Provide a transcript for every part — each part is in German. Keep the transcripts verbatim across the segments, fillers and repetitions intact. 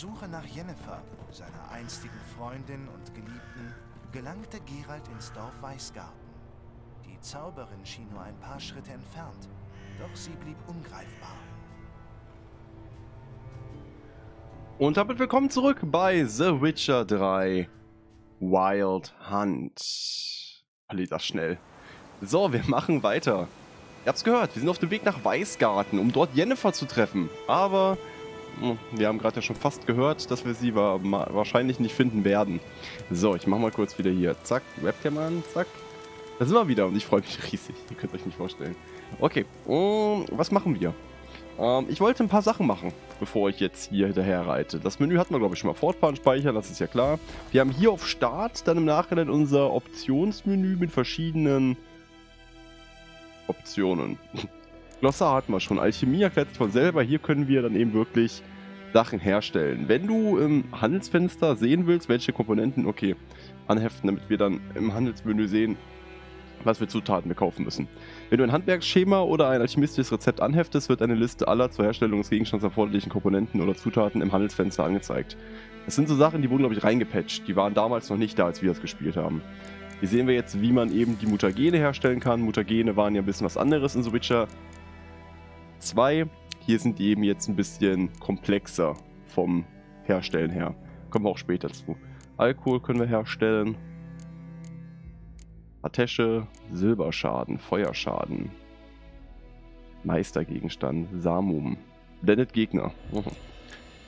Suche nach Jennifer, seiner einstigen Freundin und Geliebten, gelangte Geralt ins Dorf Weißgarten. Die Zauberin schien nur ein paar Schritte entfernt, doch sie blieb ungreifbar. Und damit willkommen zurück bei The Witcher drei Wild Hunt. Alle das schnell. So, wir machen weiter. Ihr habt's gehört, wir sind auf dem Weg nach Weißgarten, um dort Jennifer zu treffen. Aber wir haben gerade ja schon fast gehört, dass wir sie wa wahrscheinlich nicht finden werden. So, ich mach mal kurz wieder hier. Zack, Webcam an, zack. Da sind wir wieder und ich freue mich riesig. Ihr könnt euch nicht vorstellen. Okay, um, was machen wir? Ähm, ich wollte ein paar Sachen machen, bevor ich jetzt hier hinterher reite. Das Menü hatten wir, glaube ich, schon mal. Fortfahren, speichern, das ist ja klar. Wir haben hier auf Start dann im Nachhinein unser Optionsmenü mit verschiedenen Optionen. Glossar hatten wir schon. Alchemie erklärt sich von selber. Hier können wir dann eben wirklich Sachen herstellen. Wenn du im Handelsfenster sehen willst, welche Komponenten, okay, anheften, damit wir dann im Handelsmenü sehen, was für Zutaten wir kaufen müssen. Wenn du ein Handwerksschema oder ein alchemistisches Rezept anheftest, wird eine Liste aller zur Herstellung des Gegenstands erforderlichen Komponenten oder Zutaten im Handelsfenster angezeigt. Das sind so Sachen, die wurden, glaube ich, reingepatcht. Die waren damals noch nicht da, als wir das gespielt haben. Hier sehen wir jetzt, wie man eben die Mutagene herstellen kann. Mutagene waren ja ein bisschen was anderes in The Witcher zwei. Hier sind die eben jetzt ein bisschen komplexer vom Herstellen her. Kommen wir auch später zu. Alkohol können wir herstellen. Atesche, Silberschaden, Feuerschaden, Meistergegenstand, Samum, blendet Gegner,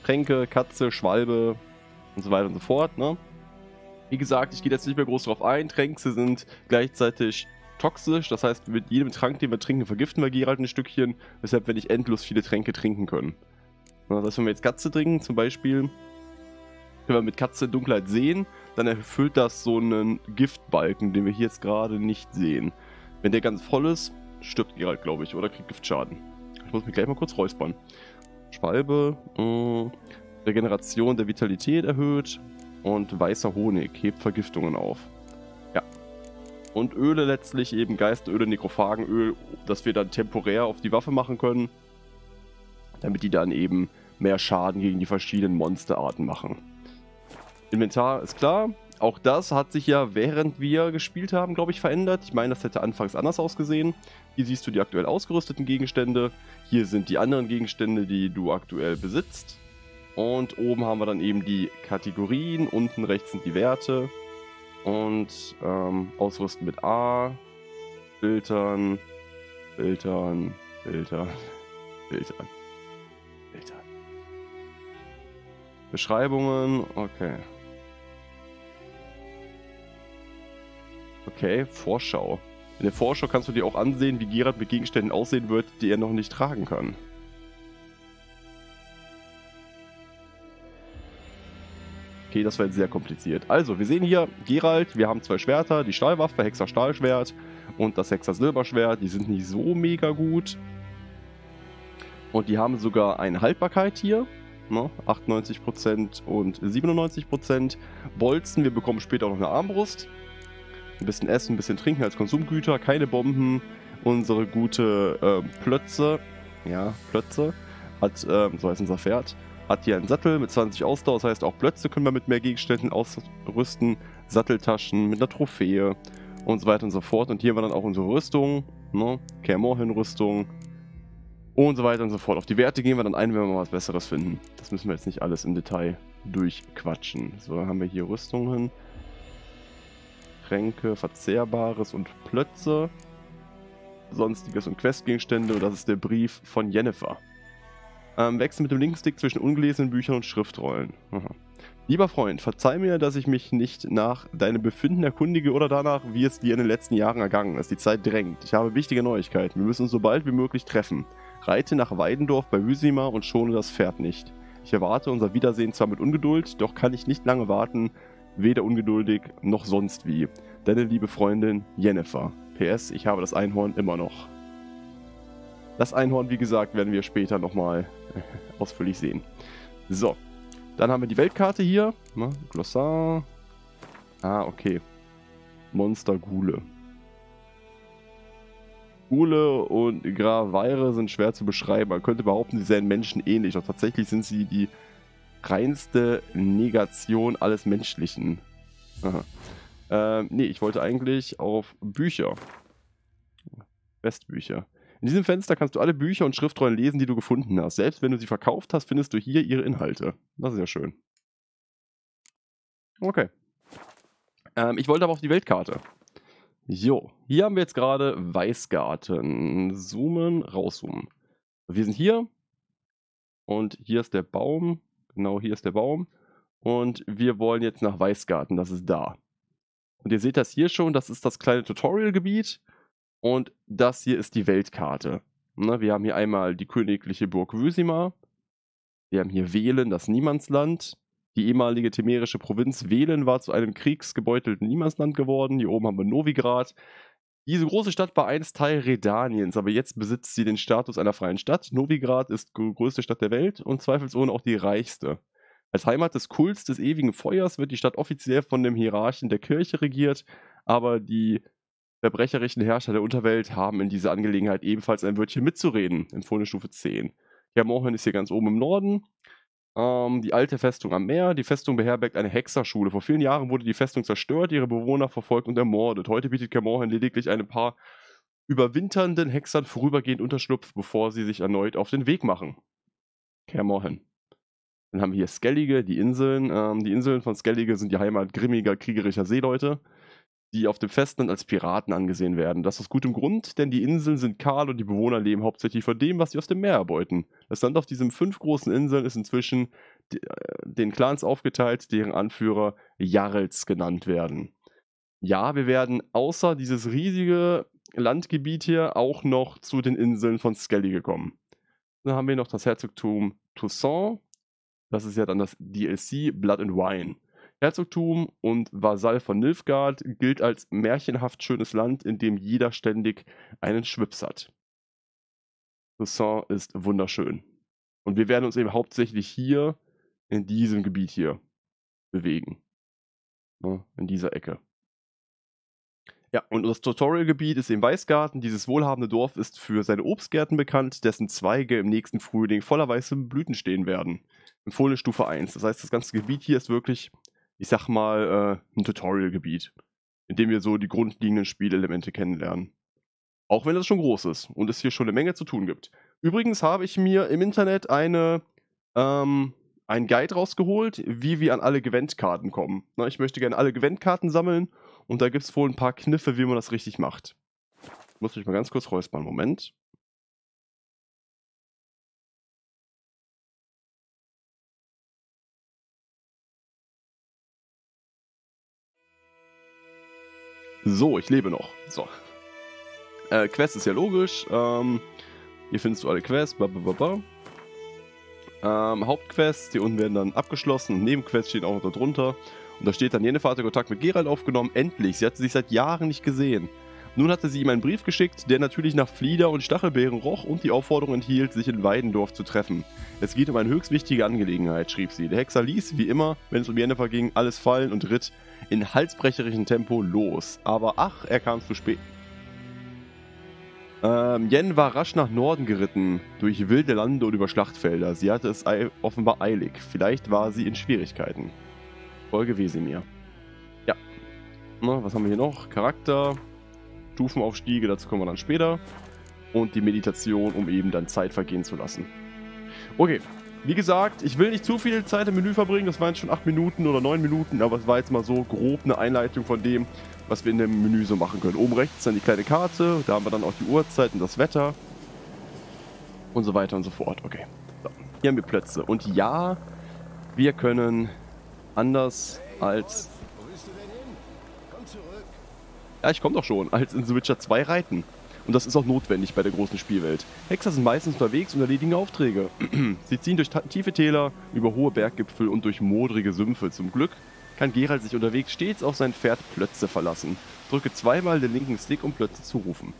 Tränke, Katze, Schwalbe und so weiter und so fort. Ne? Wie gesagt, ich gehe jetzt nicht mehr groß drauf ein. Tränke sind gleichzeitig toxisch, das heißt, mit jedem Trank, den wir trinken, vergiften wir Geralt ein Stückchen, weshalb wir nicht endlos viele Tränke trinken können. Das heißt, wenn wir jetzt Katze trinken, zum Beispiel, können wir mit Katze in Dunkelheit sehen, dann erfüllt das so einen Giftbalken, den wir hier jetzt gerade nicht sehen. Wenn der ganz voll ist, stirbt Geralt, glaube ich, oder kriegt Giftschaden. Ich muss mich gleich mal kurz räuspern. Schwalbe, äh, Regeneration der Vitalität erhöht und weißer Honig hebt Vergiftungen auf. Ja. Und Öle letztlich, eben Geistöle, Nekrophagenöl, das wir dann temporär auf die Waffe machen können, damit die dann eben mehr Schaden gegen die verschiedenen Monsterarten machen. Inventar ist klar. Auch das hat sich ja, während wir gespielt haben, glaube ich, verändert. Ich meine, das hätte anfangs anders ausgesehen. Hier siehst du die aktuell ausgerüsteten Gegenstände. Hier sind die anderen Gegenstände, die du aktuell besitzt. Und oben haben wir dann eben die Kategorien. Unten rechts sind die Werte. Und ähm, ausrüsten mit A. Filtern. Filtern. Filtern. Filtern. Filtern. Beschreibungen. Okay. Okay, Vorschau. In der Vorschau kannst du dir auch ansehen, wie Geralt mit Gegenständen aussehen wird, die er noch nicht tragen kann. Okay, das war jetzt sehr kompliziert. Also, wir sehen hier Geralt, wir haben zwei Schwerter, die Stahlwaffe, Hexer Stahlschwert und das Hexer Silberschwert. Die sind nicht so mega gut. Und die haben sogar eine Haltbarkeit hier. achtundneunzig Prozent und siebenundneunzig Prozent. Bolzen, wir bekommen später auch noch eine Armbrust. Ein bisschen Essen, ein bisschen Trinken als Konsumgüter, keine Bomben. Unsere gute äh, Plötze, ja, Plötze, hat, äh, so heißt unser Pferd, hat hier einen Sattel mit zwanzig Ausdauer. Das heißt, auch Plötze können wir mit mehr Gegenständen ausrüsten. Satteltaschen mit einer Trophäe und so weiter und so fort. Und hier haben wir dann auch unsere Rüstung, ne? Kermorhin-Rüstung. Und so weiter und so fort. Auf die Werte gehen wir dann ein, wenn wir mal was Besseres finden. Das müssen wir jetzt nicht alles im Detail durchquatschen. So, dann haben wir hier Rüstungen, Tränke, Verzehrbares und Plötze, Sonstiges und Questgegenstände. Und das ist der Brief von Jennifer. Ähm, wechseln mit dem Linkstick zwischen ungelesenen Büchern und Schriftrollen. Aha. Lieber Freund, verzeih mir, dass ich mich nicht nach deinem Befinden erkundige oder danach, wie es dir in den letzten Jahren ergangen ist. Die Zeit drängt. Ich habe wichtige Neuigkeiten. Wir müssen uns so bald wie möglich treffen. Reite nach Weidendorf bei Vizima und schone das Pferd nicht. Ich erwarte unser Wiedersehen zwar mit Ungeduld, doch kann ich nicht lange warten, weder ungeduldig noch sonst wie. Deine liebe Freundin Jennifer. P S, ich habe das Einhorn immer noch. Das Einhorn, wie gesagt, werden wir später nochmal ausführlich sehen. So, dann haben wir die Weltkarte hier. Na, Glossar. Ah, okay. Monsterghule. Ghule und Graweire sind schwer zu beschreiben. Man könnte behaupten, sie seien Menschen ähnlich. Doch tatsächlich sind sie die reinste Negation alles Menschlichen. Aha. Ähm, nee, ich wollte eigentlich auf Bücher. Bestbücher. In diesem Fenster kannst du alle Bücher und Schriftrollen lesen, die du gefunden hast. Selbst wenn du sie verkauft hast, findest du hier ihre Inhalte. Das ist ja schön. Okay. Ähm, ich wollte aber auf die Weltkarte. Jo, hier haben wir jetzt gerade Weißgarten. Zoomen, rauszoomen. Wir sind hier. Und hier ist der Baum. Genau, hier ist der Baum. Und wir wollen jetzt nach Weißgarten. Das ist da. Und ihr seht das hier schon. Das ist das kleine Tutorial-Gebiet. Und das hier ist die Weltkarte. Ne, wir haben hier einmal die königliche Burg Vysima. Wir haben hier Velen, das Niemandsland. Die ehemalige temerische Provinz Velen war zu einem kriegsgebeutelten Niemandsland geworden. Hier oben haben wir Novigrad. Diese große Stadt war einst Teil Redaniens, aber jetzt besitzt sie den Status einer freien Stadt. Novigrad ist die größte Stadt der Welt und zweifelsohne auch die reichste. Als Heimat des Kults des ewigen Feuers wird die Stadt offiziell von dem Hierarchen der Kirche regiert, aber die verbrecherischen Herrscher der Unterwelt haben in dieser Angelegenheit ebenfalls ein Wörtchen mitzureden, empfohlene Stufe zehn. Kermoren ist hier ganz oben im Norden. Ähm, die alte Festung am Meer. Die Festung beherbergt eine Hexerschule. Vor vielen Jahren wurde die Festung zerstört, ihre Bewohner verfolgt und ermordet. Heute bietet Kermoren lediglich ein paar überwinternden Hexern vorübergehend Unterschlupf, bevor sie sich erneut auf den Weg machen. Kermoren. Dann haben wir hier Skellige, die Inseln. Ähm, die Inseln von Skellige sind die Heimat grimmiger, kriegerischer Seeleute, die auf dem Festland als Piraten angesehen werden. Das aus gutem Grund, denn die Inseln sind kahl und die Bewohner leben hauptsächlich von dem, was sie aus dem Meer erbeuten. Das Land auf diesen fünf großen Inseln ist inzwischen den Clans aufgeteilt, deren Anführer Jarls genannt werden. Ja, wir werden außer dieses riesige Landgebiet hier auch noch zu den Inseln von Skellige kommen. Dann haben wir noch das Herzogtum Toussaint. Das ist ja dann das D L C Blood and Wine. Herzogtum und Vasall von Nilfgaard gilt als märchenhaft schönes Land, in dem jeder ständig einen Schwips hat. Toussaint ist wunderschön. Und wir werden uns eben hauptsächlich hier, in diesem Gebiet hier, bewegen. In dieser Ecke. Ja, und das Tutorial-Gebiet ist im Weißgarten. Dieses wohlhabende Dorf ist für seine Obstgärten bekannt, dessen Zweige im nächsten Frühling voller weißen Blüten stehen werden. Empfohlene Stufe eins. Das heißt, das ganze Gebiet hier ist wirklich, ich sag mal, äh, ein Tutorial-Gebiet, in dem wir so die grundlegenden Spielelemente kennenlernen. Auch wenn das schon groß ist und es hier schon eine Menge zu tun gibt. Übrigens habe ich mir im Internet eine, ähm, einen Guide rausgeholt, wie wir an alle Gewendkarten kommen. Na, ich möchte gerne alle Gewendkarten sammeln und da gibt es wohl ein paar Kniffe, wie man das richtig macht. Ich muss mich mal ganz kurz räuspern, Moment. So, ich lebe noch. So. Äh, Quest ist ja logisch. Ähm, hier findest du alle Quests. Blablabla. Ähm, Hauptquests, hier unten werden dann abgeschlossen. Nebenquests stehen auch noch darunter. Und da steht dann, Yennefer hatte Kontakt mit Geralt aufgenommen. Endlich. Sie hatte sich seit Jahren nicht gesehen. Nun hatte sie ihm einen Brief geschickt, der natürlich nach Flieder und Stachelbeeren roch und die Aufforderung enthielt, sich in Weidendorf zu treffen. Es geht um eine höchst wichtige Angelegenheit, schrieb sie. Der Hexer ließ, wie immer, wenn es um Yennefer ging, alles fallen und ritt in halsbrecherischem Tempo los. Aber ach, er kam zu spät. Ähm, Yen war rasch nach Norden geritten, durch wilde Lande und über Schlachtfelder. Sie hatte es ei offenbar eilig. Vielleicht war sie in Schwierigkeiten. Folge Wesemir. Ja. Na, was haben wir hier noch? Charakter, Stufenaufstiege, dazu kommen wir dann später. Und die Meditation, um eben dann Zeit vergehen zu lassen. Okay, wie gesagt, ich will nicht zu viel Zeit im Menü verbringen, das waren jetzt schon acht Minuten oder neun Minuten, aber es war jetzt mal so grob eine Einleitung von dem, was wir in dem Menü so machen können. Oben rechts dann die kleine Karte, da haben wir dann auch die Uhrzeit und das Wetter und so weiter und so fort. Okay, so, hier haben wir Plätze und ja, wir können anders als... Ja, ich komme doch schon, als in The Witcher zwei reiten. Und das ist auch notwendig bei der großen Spielwelt. Hexer sind meistens unterwegs und erledigen Aufträge. Sie ziehen durch tiefe Täler, über hohe Berggipfel und durch modrige Sümpfe. Zum Glück kann Geralt sich unterwegs stets auf sein Pferd Plötze verlassen. Drücke zweimal den linken Stick, um Plötze zu rufen.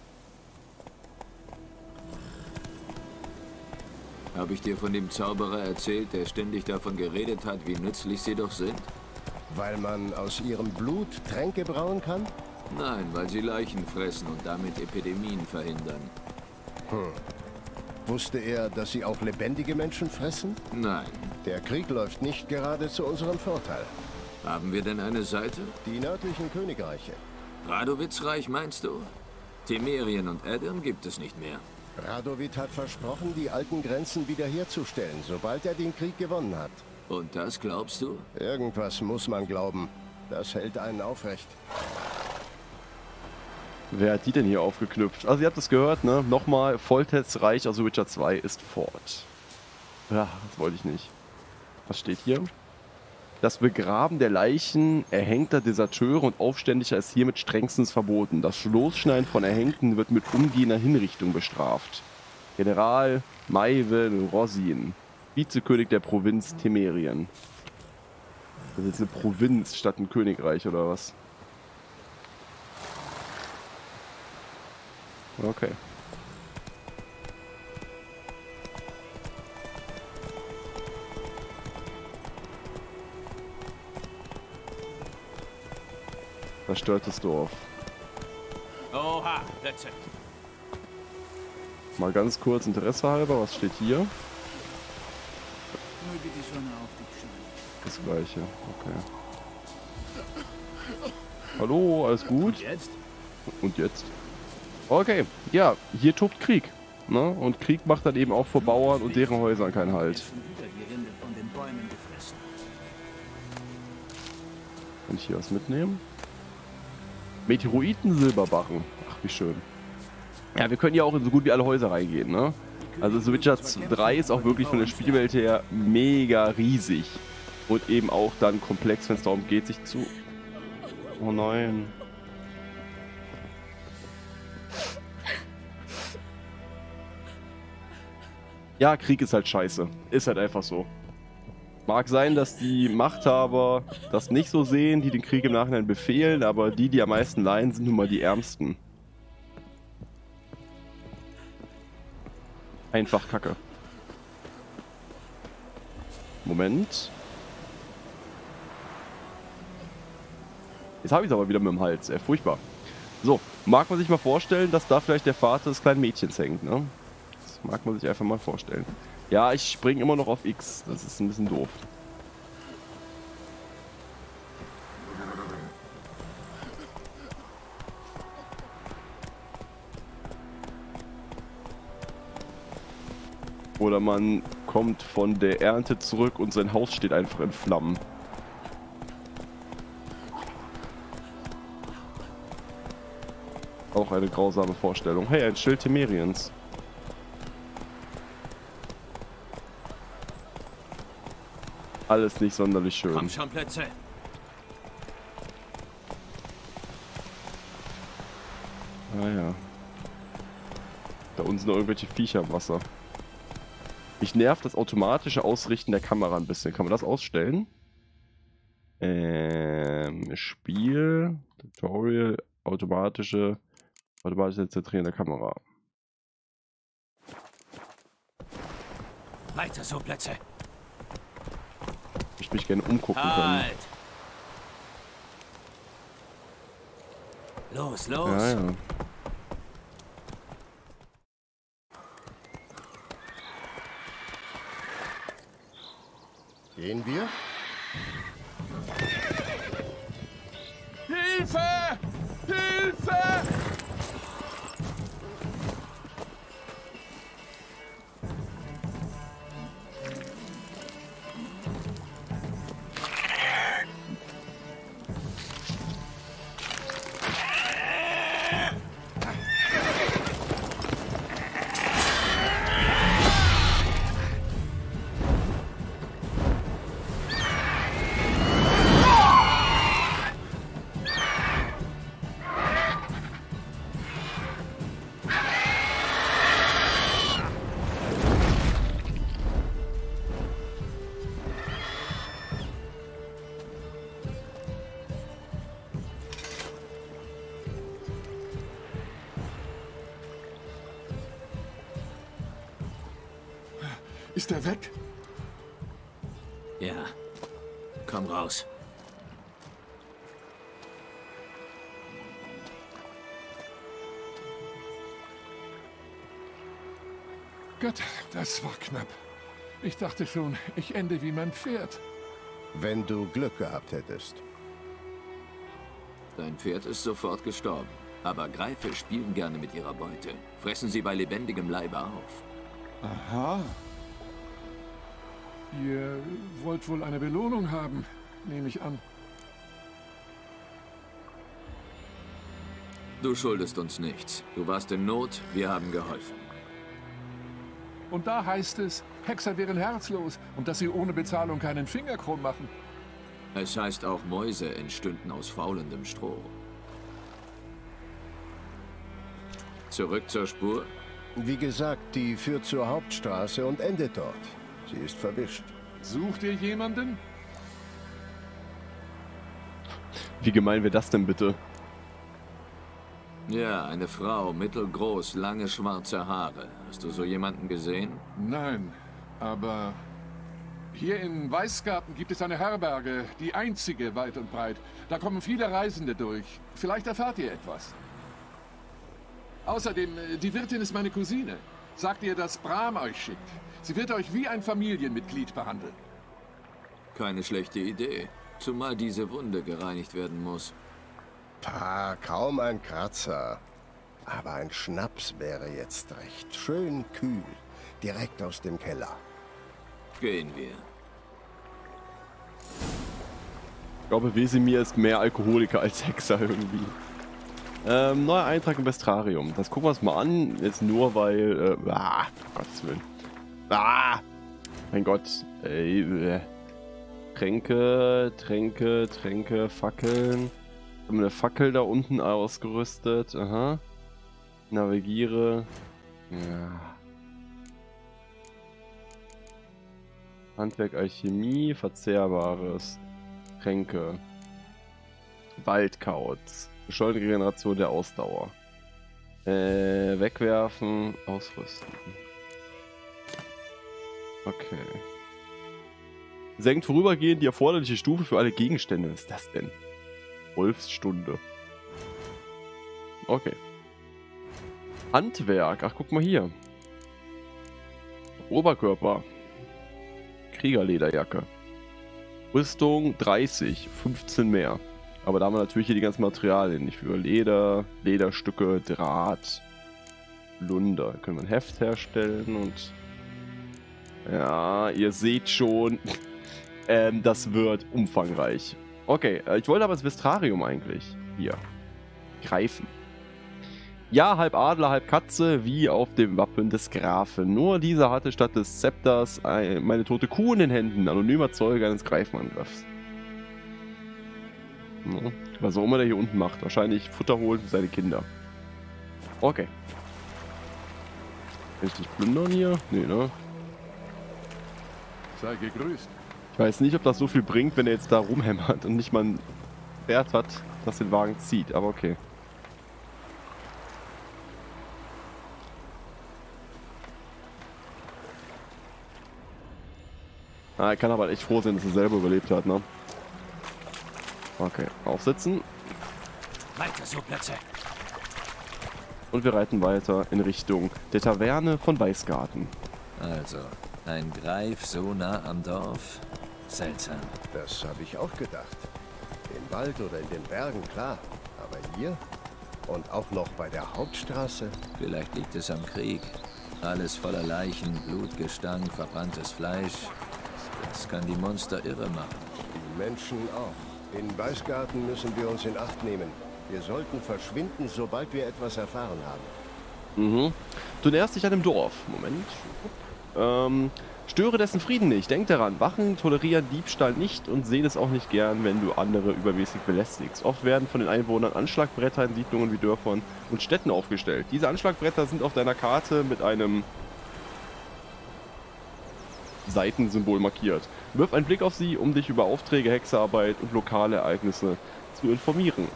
Habe ich dir von dem Zauberer erzählt, der ständig davon geredet hat, wie nützlich sie doch sind? Weil man aus ihrem Blut Tränke brauen kann? Nein, weil sie Leichen fressen und damit Epidemien verhindern. Hm. Wusste er, dass sie auch lebendige Menschen fressen? Nein. Der Krieg läuft nicht gerade zu unserem Vorteil. Haben wir denn eine Seite? Die nördlichen Königreiche. Radowitzreich meinst du? Temerien und Edirn gibt es nicht mehr. Radowit hat versprochen, die alten Grenzen wiederherzustellen, sobald er den Krieg gewonnen hat. Und das glaubst du? Irgendwas muss man glauben. Das hält einen aufrecht. Wer hat die denn hier aufgeknüpft? Also ihr habt es gehört, ne? Nochmal, Voltets-Reich, also Witcher zwei ist fort. Ja, das wollte ich nicht. Was steht hier? Das Begraben der Leichen erhängter Deserteure und Aufständischer ist hiermit strengstens verboten. Das Losschneiden von Erhängten wird mit umgehender Hinrichtung bestraft. General Maivel Rosin, Vizekönig der Provinz Temerien. Das ist jetzt eine Provinz statt ein Königreich, oder was? Okay. Zerstörtes Dorf. Oha, that's it. Mal ganz kurz Interesse halber, was steht hier? Das gleiche, okay. Hallo, alles gut? Und jetzt? Und jetzt? Okay, ja, hier tobt Krieg. Ne? Und Krieg macht dann eben auch vor Bauern und deren Häusern keinen Halt. Kann ich hier was mitnehmen? Meteoriten-Silberbarren. Ach, wie schön. Ja, wir können ja auch in so gut wie alle Häuser reingehen, ne? Also The Witcher drei ist auch wirklich von der Spielwelt her mega riesig. Und eben auch dann komplex, wenn es darum geht, sich zu... Oh nein. Ja, Krieg ist halt scheiße. Ist halt einfach so. Mag sein, dass die Machthaber das nicht so sehen, die den Krieg im Nachhinein befehlen, aber die, die am meisten leiden, sind nun mal die Ärmsten. Einfach Kacke. Moment. Jetzt habe ich es aber wieder mit dem Hals, ey, furchtbar. So, mag man sich mal vorstellen, dass da vielleicht der Vater des kleinen Mädchens hängt, ne? Das mag man sich einfach mal vorstellen. Ja, ich springe immer noch auf X. Das ist ein bisschen doof. Oder man kommt von der Ernte zurück und sein Haus steht einfach in Flammen. Auch eine grausame Vorstellung. Hey, ein Schild Temeriens. Alles nicht sonderlich schön. Komm schon, Plätze. Ah ja. Da unten sind noch irgendwelche Viecher im Wasser. Mich nervt das automatische Ausrichten der Kamera ein bisschen. Kann man das ausstellen? Ähm, Spiel, Tutorial, automatische, automatische Zentrieren der Kamera. Weiter so, Plätze. Ich mich gerne umgucken können. Halt. Los, los. Ja, ja. Gehen wir? Hilfe! Hilfe! Ist er weg? Ja. Komm raus. Gott, das war knapp. Ich dachte schon, ich ende wie mein Pferd. Wenn du Glück gehabt hättest. Dein Pferd ist sofort gestorben. Aber Greife spielen gerne mit ihrer Beute. Fressen sie bei lebendigem Leibe auf. Aha. Ihr wollt wohl eine Belohnung haben, nehme ich an. Du schuldest uns nichts. Du warst in Not, wir haben geholfen. Und da heißt es, Hexer wären herzlos und dass sie ohne Bezahlung keinen Finger krumm machen. Es heißt auch, Mäuse entstünden aus faulendem Stroh. Zurück zur Spur? Wie gesagt, die führt zur Hauptstraße und endet dort. Sie ist verwischt. Sucht ihr jemanden? Wie gemein wäre das denn bitte? Ja, eine Frau, mittelgroß, lange schwarze Haare. Hast du so jemanden gesehen? Nein, aber hier in Weißgarten gibt es eine Herberge, die einzige weit und breit. Da kommen viele Reisende durch. Vielleicht erfahrt ihr etwas. Außerdem, die Wirtin ist meine Cousine. Sagt ihr, dass Bram euch schickt. Sie wird euch wie ein Familienmitglied behandeln. Keine schlechte Idee. Zumal diese Wunde gereinigt werden muss. Pah, kaum ein Kratzer. Aber ein Schnaps wäre jetzt recht. Schön kühl. Direkt aus dem Keller. Gehen wir. Ich glaube, Wesemir ist mehr Alkoholiker als Hexer irgendwie. Ähm, neuer Eintrag im Vestrarium. Das gucken wir uns mal an. Jetzt nur, weil... Äh, ah, um Gottes Willen. Ah! Mein Gott. Ey, äh. Tränke, Tränke, Tränke, Fackeln. Haben wir eine Fackel da unten ausgerüstet. Aha. Navigiere. Ja. Handwerk, Alchemie, Verzehrbares. Tränke. Waldkauz. Beschleunigte Regeneration der Ausdauer. Äh, wegwerfen, ausrüsten. Okay. Senkt vorübergehend die erforderliche Stufe für alle Gegenstände. Was ist das denn? Wolfsstunde. Okay. Handwerk. Ach, guck mal hier. Oberkörper. Kriegerlederjacke. Rüstung dreißig. fünfzehn mehr. Aber da haben wir natürlich hier die ganzen Materialien. Nicht für Leder, Lederstücke, Draht, Lunder. Da können wir ein Heft herstellen und... Ja, ihr seht schon, ähm, das wird umfangreich. Okay, ich wollte aber das Vestrarium eigentlich hier greifen. Ja, halb Adler, halb Katze, wie auf dem Wappen des Grafen. Nur dieser hatte statt des Zepters ein, meine tote Kuh in den Händen. Anonymer Zeuge eines Greifenangriffs. Ja, was auch immer der hier unten macht. Wahrscheinlich Futter holen für seine Kinder. Okay. Kann ich dich plündern hier? Nee, ne? Sei gegrüßt. Ich weiß nicht, ob das so viel bringt, wenn er jetzt da rumhämmert und nicht mal ein Pferd hat, das den Wagen zieht, aber okay. Ah, er kann aber echt froh sein, dass er selber überlebt hat, ne? Okay, aufsitzen. Weiter so, Plätze. Und wir reiten weiter in Richtung der Taverne von Weißgarten. Also, ein Greif so nah am Dorf. Seltsam. Das habe ich auch gedacht. Im Wald oder in den Bergen, klar. Aber hier? Und auch noch bei der Hauptstraße? Vielleicht liegt es am Krieg. Alles voller Leichen, Blutgestank, verbranntes Fleisch. Das kann die Monster irre machen. Die Menschen auch. In Weißgarten müssen wir uns in Acht nehmen. Wir sollten verschwinden, sobald wir etwas erfahren haben. Mhm. Du näherst dich einem Dorf. Moment. Ähm, störe dessen Frieden nicht. Denk daran, Wachen tolerieren Diebstahl nicht und sehen es auch nicht gern, wenn du andere übermäßig belästigst. Oft werden von den Einwohnern Anschlagbretter in Siedlungen wie Dörfern und Städten aufgestellt. Diese Anschlagbretter sind auf deiner Karte mit einem Seitensymbol markiert. Wirf einen Blick auf sie, um dich über Aufträge, Hexerarbeit und lokale Ereignisse zu informieren.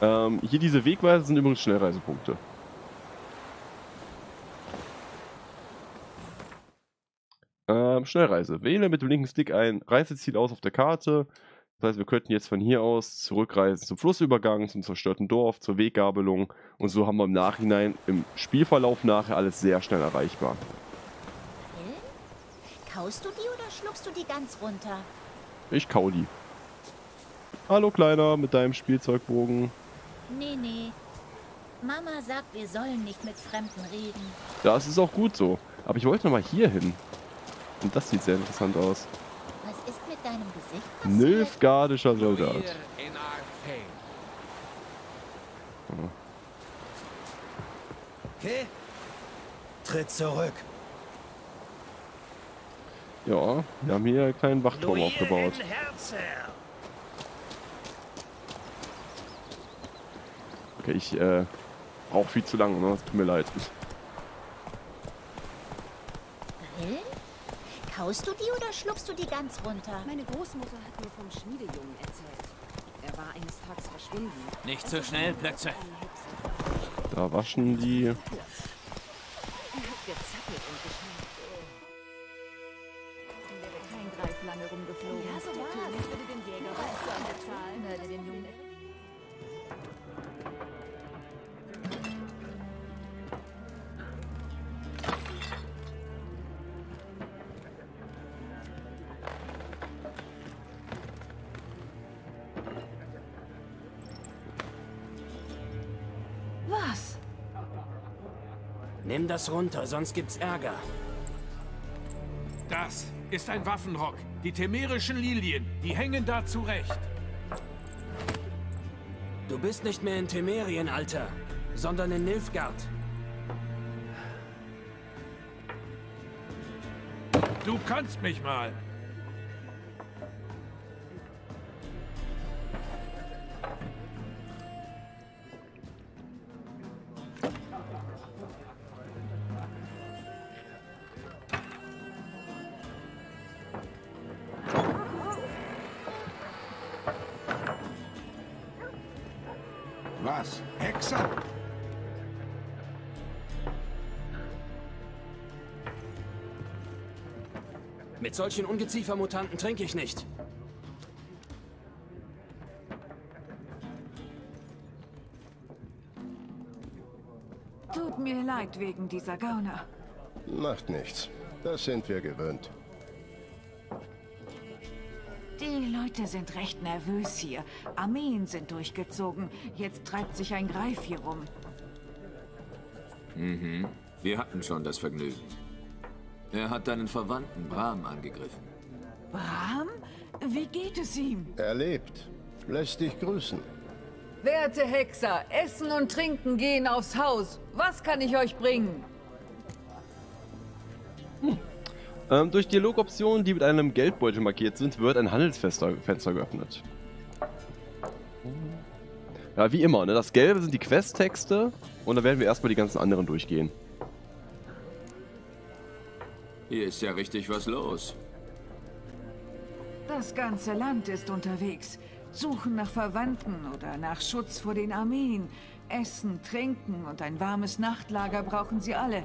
Ähm, hier diese Wegweiser sind übrigens Schnellreisepunkte. Ähm, Schnellreise. Wähle mit dem linken Stick ein Reiseziel aus auf der Karte. Das heißt, wir könnten jetzt von hier aus zurückreisen zum Flussübergang, zum zerstörten Dorf, zur Weggabelung. Und so haben wir im Nachhinein, im Spielverlauf nachher, alles sehr schnell erreichbar. Kaust du die oder schluckst du die ganz runter? Ich kau die. Hallo Kleiner, mit deinem Spielzeugbogen. Nee, nee. Mama sagt, wir sollen nicht mit Fremden reden. Das ist auch gut so. Aber ich wollte nochmal hier hin. Und das sieht sehr interessant aus. Was ist mit deinem Gesicht passiert? Nilfgaardischer Soldat. Okay. Tritt zurück. Ja, wir haben hier einen kleinen Wachturm aufgebaut. Okay, ich äh, auch viel zu lange, ne? Tut mir leid. Will? Kaust du die oder schluckst du die ganz runter? Meine Großmutter hat mir vom Schmiedejungen erzählt. Er war eines Tages verschwunden. Nicht zu schnell, Plötze. Da waschen die. Er hat gezappelt und geschnappt. Lange rumgeflogen. Ja, so war's. Ich würde den Jäger an der Zahl, ne, den Jungen. Was? Nimm das runter, sonst gibt's Ärger. Das ist ein Waffenrock. Die temerischen Lilien, die hängen da zurecht. Du bist nicht mehr in Temerien, Alter, sondern in Nilfgaard. Du kannst mich mal. Was? Hexer? Mit solchen Ungeziefermutanten trinke ich nicht. Tut mir leid wegen dieser Gauner. Macht nichts. Das sind wir gewöhnt. Die Leute sind recht nervös hier. Armeen sind durchgezogen. Jetzt treibt sich ein Greif hier rum. Mhm. Wir hatten schon das Vergnügen. Er hat deinen Verwandten Bram angegriffen. Bram? Wie geht es ihm? Er lebt. Lässt dich grüßen. Werte Hexer, Essen und Trinken gehen aufs Haus. Was kann ich euch bringen? Hm. Ähm, durch Dialogoptionen, die mit einem Geldbeutel markiert sind, wird ein Handelsfenster geöffnet. Ja, wie immer, ne? Das Gelbe sind die Questtexte und dann werden wir erstmal die ganzen anderen durchgehen. Hier ist ja richtig was los. Das ganze Land ist unterwegs. Suchen nach Verwandten oder nach Schutz vor den Armeen. Essen, Trinken und ein warmes Nachtlager brauchen sie alle.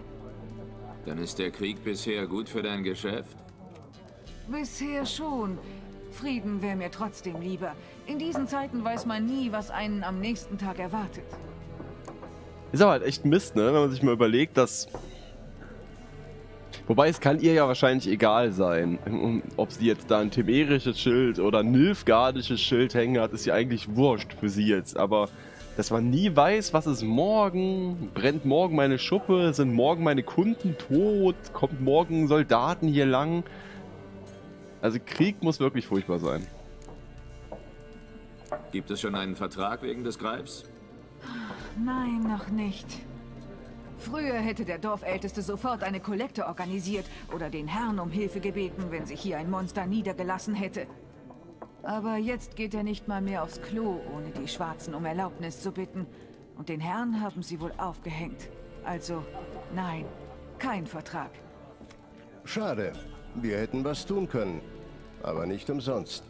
Dann ist der Krieg bisher gut für dein Geschäft? Bisher schon. Frieden wäre mir trotzdem lieber. In diesen Zeiten weiß man nie, was einen am nächsten Tag erwartet. Ist aber halt echt Mist, ne? Wenn man sich mal überlegt, dass... Wobei, es kann ihr ja wahrscheinlich egal sein. Ob sie jetzt da ein temerisches Schild oder ein nilfgaardisches Schild hängen hat, ist ja eigentlich wurscht für sie jetzt, aber... Dass man nie weiß, was ist morgen, brennt morgen meine Schuppe, sind morgen meine Kunden tot, kommt morgen Soldaten hier lang. Also Krieg muss wirklich furchtbar sein. Gibt es schon einen Vertrag wegen des Greifs? Nein, noch nicht. Früher hätte der Dorfälteste sofort eine Kollekte organisiert oder den Herrn um Hilfe gebeten, wenn sich hier ein Monster niedergelassen hätte. Aber jetzt geht er nicht mal mehr aufs Klo, ohne die Schwarzen um Erlaubnis zu bitten. Und den Herrn haben sie wohl aufgehängt. Also, nein, kein Vertrag. Schade. Wir hätten was tun können. Aber nicht umsonst.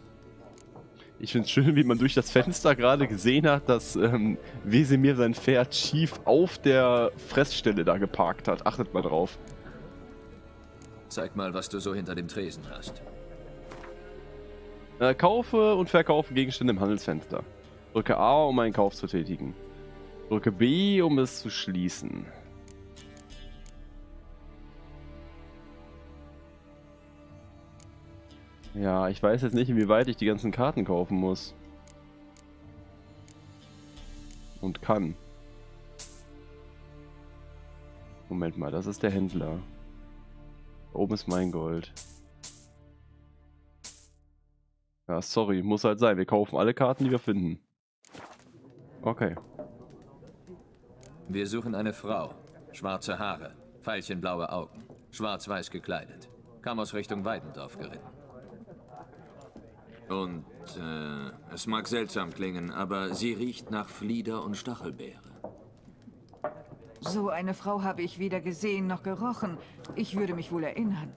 Ich finde es schön, wie man durch das Fenster gerade gesehen hat, dass ähm, Wesemir sein Pferd schief auf der Fressstelle da geparkt hat. Achtet mal drauf. Zeig mal, was du so hinter dem Tresen hast. Äh, kaufe und verkaufe Gegenstände im Handelsfenster. Drücke A, um einen Kauf zu tätigen. Drücke B, um es zu schließen. Ja, ich weiß jetzt nicht, inwieweit ich die ganzen Karten kaufen muss. Und kann. Moment mal, das ist der Händler. Da oben ist mein Gold. Ja, sorry, muss halt sein. Wir kaufen alle Karten, die wir finden. Okay. Wir suchen eine Frau. Schwarze Haare, veilchenblaue Augen, schwarz-weiß gekleidet. Kam aus Richtung Weidendorf geritten. Und, äh, es mag seltsam klingen, aber sie riecht nach Flieder und Stachelbeere. So eine Frau habe ich weder gesehen noch gerochen. Ich würde mich wohl erinnern.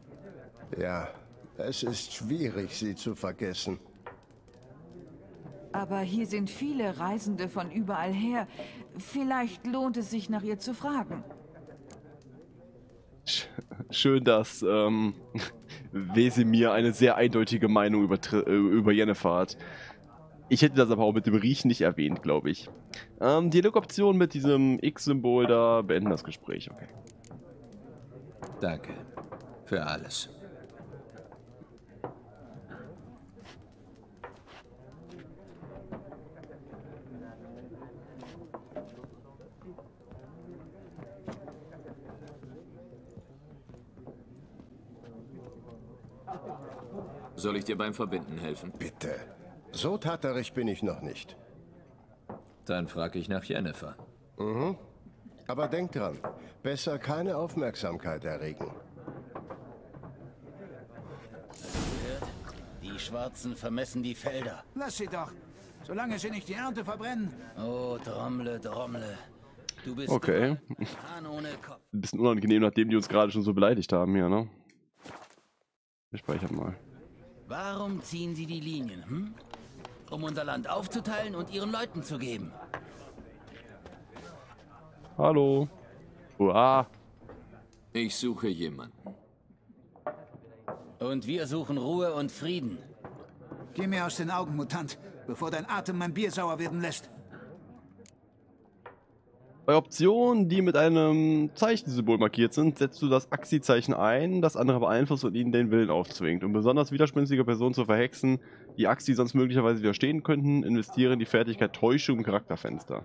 Ja, es ist schwierig, sie zu vergessen. Aber hier sind viele Reisende von überall her. Vielleicht lohnt es sich, nach ihr zu fragen. Schön, dass ähm, Wesemir eine sehr eindeutige Meinung über, über Yennefer hat. Ich hätte das aber auch mit dem Riechen nicht erwähnt, glaube ich. Ähm, Dialogoption mit diesem X-Symbol da beenden das Gespräch. Okay. Danke für alles. Soll ich dir beim Verbinden helfen? Bitte. So tatterig bin ich noch nicht. Dann frage ich nach Yennefer. Mhm. Aber denk dran, besser keine Aufmerksamkeit erregen. Die Schwarzen vermessen die Felder. Lass sie doch, solange sie nicht die Ernte verbrennen. Oh, Drommle, Drommle. Du bist okay. Ein bisschen unangenehm, nachdem die uns gerade schon so beleidigt haben hier, ne? Ich speichere mal. Warum ziehen sie die Linien, hm? Um unser Land aufzuteilen und ihren Leuten zu geben. Hallo. Uah. Ich suche jemanden. Und wir suchen Ruhe und Frieden. Geh mir aus den Augen, Mutant, bevor dein Atem mein Bier sauer werden lässt. Bei Optionen, die mit einem Zeichensymbol markiert sind, setzt du das Axi-Zeichen ein, das andere beeinflusst und ihnen den Willen aufzwingt. Um besonders widerspenstige Personen zu verhexen, die Axi sonst möglicherweise widerstehen könnten, investiere in die Fertigkeit Täuschung im Charakterfenster.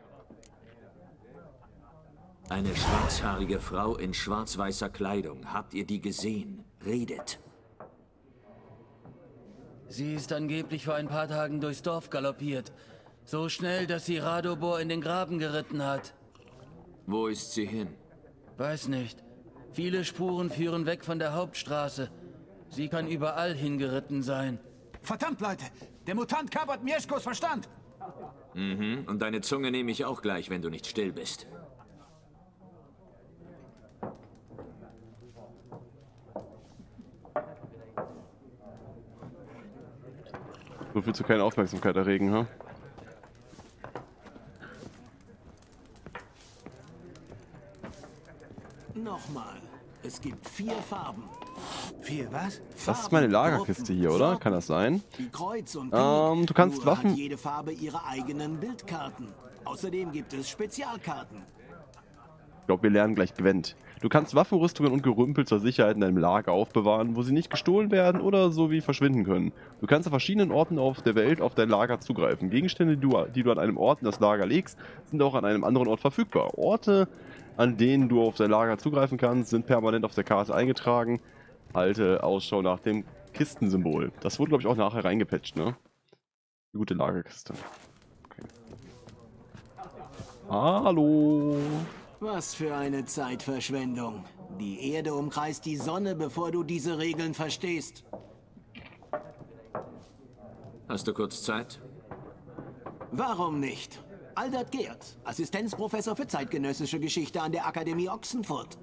Eine schwarzhaarige Frau in schwarz-weißer Kleidung. Habt ihr die gesehen? Redet. Sie ist angeblich vor ein paar Tagen durchs Dorf galoppiert. So schnell, dass sie Radobor in den Graben geritten hat. Wo ist sie hin? Weiß nicht. Viele Spuren führen weg von der Hauptstraße. Sie kann überall hingeritten sein. Verdammt, Leute! Der Mutant kapert Mieszkos Verstand! Mhm, und deine Zunge nehme ich auch gleich, wenn du nicht still bist. So willst du keine Aufmerksamkeit erregen, ha? Huh? Nochmal. Es gibt vier Farben. Vier was? Das ist meine Lagerkiste hier, oder? Kann das sein? Ähm, du kannst Waffen... Nur hat jede Farbe ihre eigenen Bildkarten. Außerdem gibt es Spezialkarten. Ich glaube, wir lernen gleich Gwent. Du kannst Waffen, Rüstungen und Gerümpel zur Sicherheit in deinem Lager aufbewahren, wo sie nicht gestohlen werden oder so wie verschwinden können. Du kannst an verschiedenen Orten auf der Welt auf dein Lager zugreifen. Gegenstände, die du, die du an einem Ort in das Lager legst, sind auch an einem anderen Ort verfügbar. Orte... an denen du auf dein Lager zugreifen kannst, sind permanent auf der Karte eingetragen. Halte Ausschau nach dem Kistensymbol. Das wurde, glaube ich, auch nachher reingepatcht, ne? Die gute Lagerkiste. Okay. Hallo! Was für eine Zeitverschwendung. Die Erde umkreist die Sonne, bevor du diese Regeln verstehst. Hast du kurz Zeit? Warum nicht? Aldert Geert, Assistenzprofessor für zeitgenössische Geschichte an der Akademie Ochsenfurt.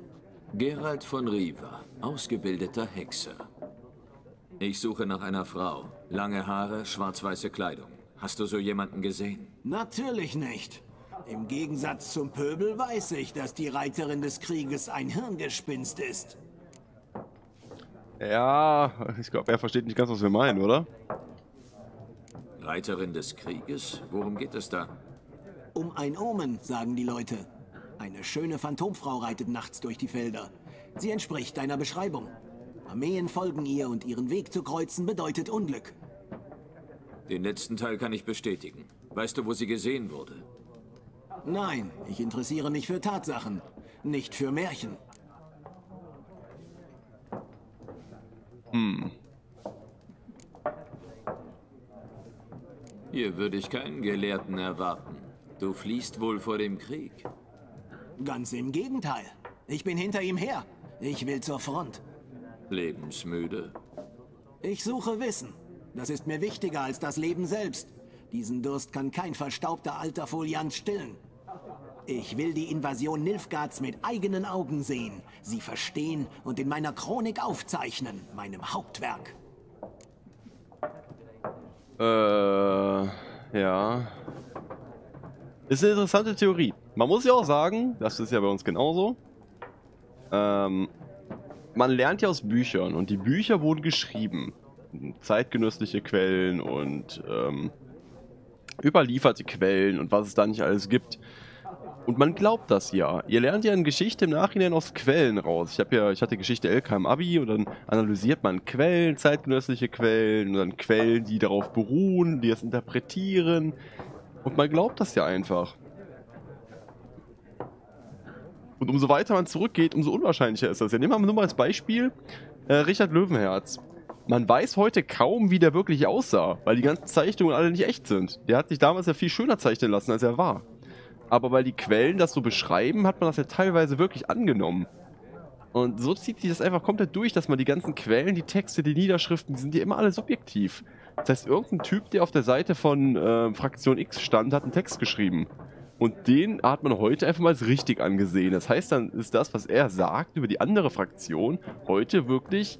Gerald von Riva, ausgebildeter Hexer. Ich suche nach einer Frau. Lange Haare, schwarz-weiße Kleidung. Hast du so jemanden gesehen? Natürlich nicht. Im Gegensatz zum Pöbel weiß ich, dass die Reiterin des Krieges ein Hirngespinst ist. Ja, ich glaube, er versteht nicht ganz, was wir meinen, oder? Reiterin des Krieges? Worum geht es da? Um ein Omen, sagen die Leute. Eine schöne Phantomfrau reitet nachts durch die Felder. Sie entspricht deiner Beschreibung. Armeen folgen ihr und ihren Weg zu kreuzen bedeutet Unglück. Den letzten Teil kann ich bestätigen. Weißt du, wo sie gesehen wurde? Nein, ich interessiere mich für Tatsachen, nicht für Märchen. Hm. Hier würde ich keinen Gelehrten erwarten. Du fliehst wohl vor dem Krieg. Ganz im Gegenteil. Ich bin hinter ihm her. Ich will zur Front. Lebensmüde. Ich suche Wissen. Das ist mir wichtiger als das Leben selbst. Diesen Durst kann kein verstaubter alter Foliant stillen. Ich will die Invasion Nilfgaards mit eigenen Augen sehen, sie verstehen und in meiner Chronik aufzeichnen, meinem Hauptwerk. Äh, ja. Ist eine interessante Theorie. Man muss ja auch sagen, das ist ja bei uns genauso. Ähm, man lernt ja aus Büchern und die Bücher wurden geschrieben. Zeitgenössliche Quellen und ähm, überlieferte Quellen und was es da nicht alles gibt. Und man glaubt das ja. Ihr lernt ja in Geschichte im Nachhinein aus Quellen raus. Ich habe ja, ich hatte Geschichte L K im Abi und dann analysiert man Quellen, zeitgenössliche Quellen und dann Quellen, die darauf beruhen, die das interpretieren. Und man glaubt das ja einfach. Und umso weiter man zurückgeht, umso unwahrscheinlicher ist das. Ja, nehmen wir nur mal als Beispiel äh, Richard Löwenherz. Man weiß heute kaum, wie der wirklich aussah, weil die ganzen Zeichnungen alle nicht echt sind. Der hat sich damals ja viel schöner zeichnen lassen, als er war. Aber weil die Quellen das so beschreiben, hat man das ja teilweise wirklich angenommen. Und so zieht sich das einfach komplett durch, dass man die ganzen Quellen, die Texte, die Niederschriften, die sind ja immer alle subjektiv. Das heißt, irgendein Typ, der auf der Seite von äh, Fraktion X stand, hat einen Text geschrieben. Und den hat man heute einfach mal als richtig angesehen. Das heißt, dann ist das, was er sagt über die andere Fraktion, heute wirklich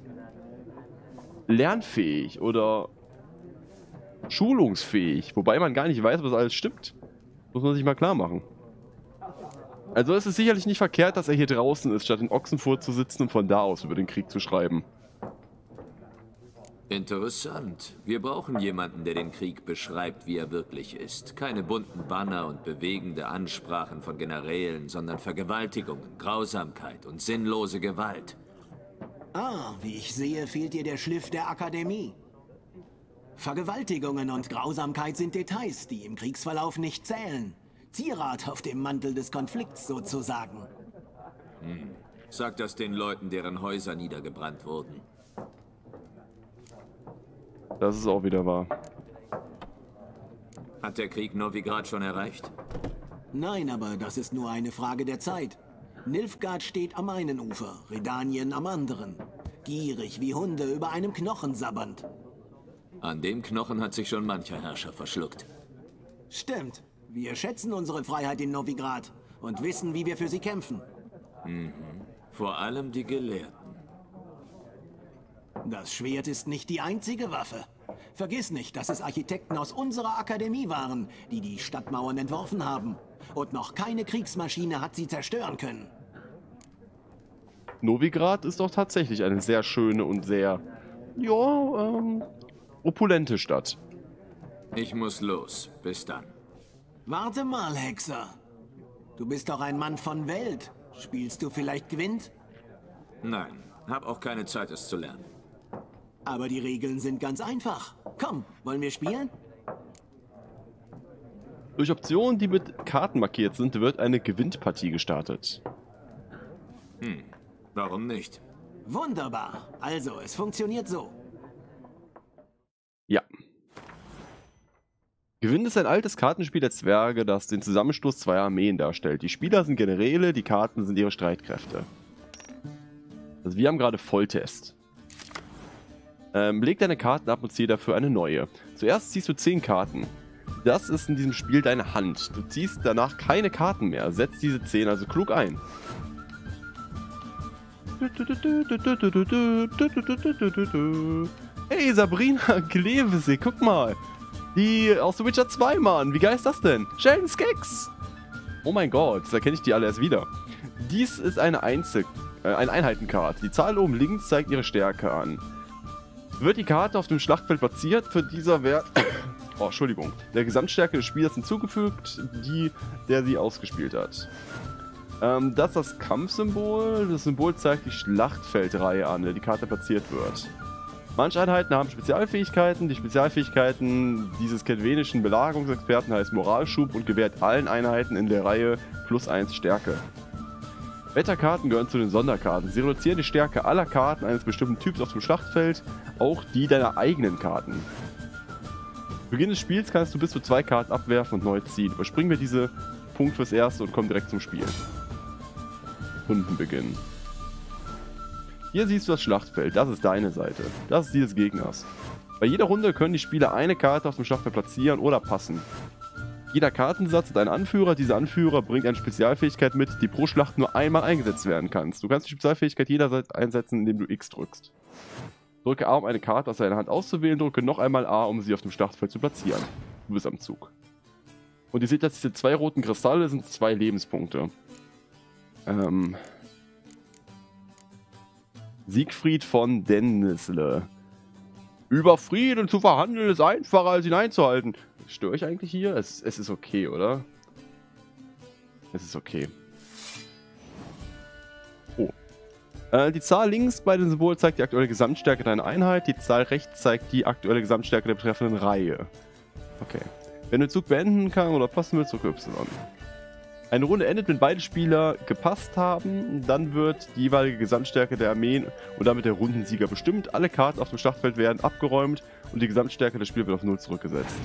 lernfähig oder schulungsfähig, wobei man gar nicht weiß, was alles stimmt. Muss man sich mal klar machen. Also es ist sicherlich nicht verkehrt, dass er hier draußen ist, statt in Ochsenfurt zu sitzen und von da aus über den Krieg zu schreiben. Interessant. Wir brauchen jemanden, der den Krieg beschreibt, wie er wirklich ist. Keine bunten Banner und bewegende Ansprachen von Generälen, sondern Vergewaltigungen, Grausamkeit und sinnlose Gewalt. Ah, wie ich sehe, fehlt dir der Schliff der Akademie. Vergewaltigungen und Grausamkeit sind Details, die im Kriegsverlauf nicht zählen. Zierat auf dem Mantel des Konflikts sozusagen. Hm. Sag das den Leuten, deren Häuser niedergebrannt wurden. Das ist auch wieder wahr. Hat der Krieg Novigrad schon erreicht? Nein, aber das ist nur eine Frage der Zeit. Nilfgaard steht am einen Ufer, Redanien am anderen. Gierig wie Hunde über einem Knochen sabbernd. An dem Knochen hat sich schon mancher Herrscher verschluckt. Stimmt. Wir schätzen unsere Freiheit in Novigrad und wissen, wie wir für sie kämpfen. Mhm. Vor allem die Gelehrten. Das Schwert ist nicht die einzige Waffe. Vergiss nicht, dass es Architekten aus unserer Akademie waren, die die Stadtmauern entworfen haben. Und noch keine Kriegsmaschine hat sie zerstören können. Novigrad ist doch tatsächlich eine sehr schöne und sehr, ja, ähm, opulente Stadt. Ich muss los. Bis dann. Warte mal, Hexer. Du bist doch ein Mann von Welt. Spielst du vielleicht Gwent? Nein, hab auch keine Zeit, es zu lernen. Aber die Regeln sind ganz einfach. Komm, wollen wir spielen? Durch Optionen, die mit Karten markiert sind, wird eine Gewinnpartie gestartet. Hm, warum nicht? Wunderbar. Also, es funktioniert so. Ja. Gewinn ist ein altes Kartenspiel der Zwerge, das den Zusammenstoß zweier Armeen darstellt. Die Spieler sind Generäle, die Karten sind ihre Streitkräfte. Also wir haben gerade Volltest. Ähm, leg deine Karten ab und ziehe dafür eine neue. Zuerst ziehst du zehn Karten. Das ist in diesem Spiel deine Hand. Du ziehst danach keine Karten mehr. Setz diese zehn also klug ein. Hey, Sabrina Klevesee, guck mal. Die aus The Witcher zwei, Mann. Wie geil ist das denn? Sheldon Skeks. Oh mein Gott, da kenne ich die alle erst wieder. Dies ist eine, Einzel äh, eine Einheitenkarte. Die Zahl oben links zeigt ihre Stärke an. Wird die Karte auf dem Schlachtfeld platziert, für dieser Wert... Oh, Entschuldigung. Der Gesamtstärke des Spielers hinzugefügt, die, der sie ausgespielt hat. Ähm, das ist das Kampfsymbol. Das Symbol zeigt die Schlachtfeldreihe an, in der die Karte platziert wird. Manche Einheiten haben Spezialfähigkeiten. Die Spezialfähigkeiten dieses kedwenischen Belagerungsexperten heißt Moralschub und gewährt allen Einheiten in der Reihe plus eins Stärke. Wetterkarten gehören zu den Sonderkarten. Sie reduzieren die Stärke aller Karten eines bestimmten Typs auf dem Schlachtfeld, auch die deiner eigenen Karten. Zu Beginn des Spiels kannst du bis zu zwei Karten abwerfen und neu ziehen. Überspringen wir diese Punkt fürs Erste und kommen direkt zum Spiel. Rundenbeginn. Hier siehst du das Schlachtfeld, das ist deine Seite. Das ist die des Gegners. Bei jeder Runde können die Spieler eine Karte auf dem Schlachtfeld platzieren oder passen. Jeder Kartensatz hat einen Anführer. Dieser Anführer bringt eine Spezialfähigkeit mit, die pro Schlacht nur einmal eingesetzt werden kannst. Du kannst die Spezialfähigkeit jederzeit einsetzen, indem du X drückst. Drücke A, um eine Karte aus deiner Hand auszuwählen. Drücke noch einmal A, um sie auf dem Schlachtfeld zu platzieren. Du bist am Zug. Und ihr seht, dass diese zwei roten Kristalle sind zwei Lebenspunkte. Ähm... Siegfried von Dennisle. Über Frieden zu verhandeln ist einfacher, als ihn einzuhalten. Störe ich eigentlich hier? Es, es ist okay, oder? Es ist okay. Oh. Äh, die Zahl links bei dem Symbol zeigt die aktuelle Gesamtstärke deiner Einheit. Die Zahl rechts zeigt die aktuelle Gesamtstärke der betreffenden Reihe. Okay. Wenn du den Zug beenden kannst oder passen willst, drücke Y. Eine Runde endet, wenn beide Spieler gepasst haben. Dann wird die jeweilige Gesamtstärke der Armeen und damit der Rundensieger bestimmt. Alle Karten auf dem Schlachtfeld werden abgeräumt und die Gesamtstärke des Spiels wird auf null zurückgesetzt.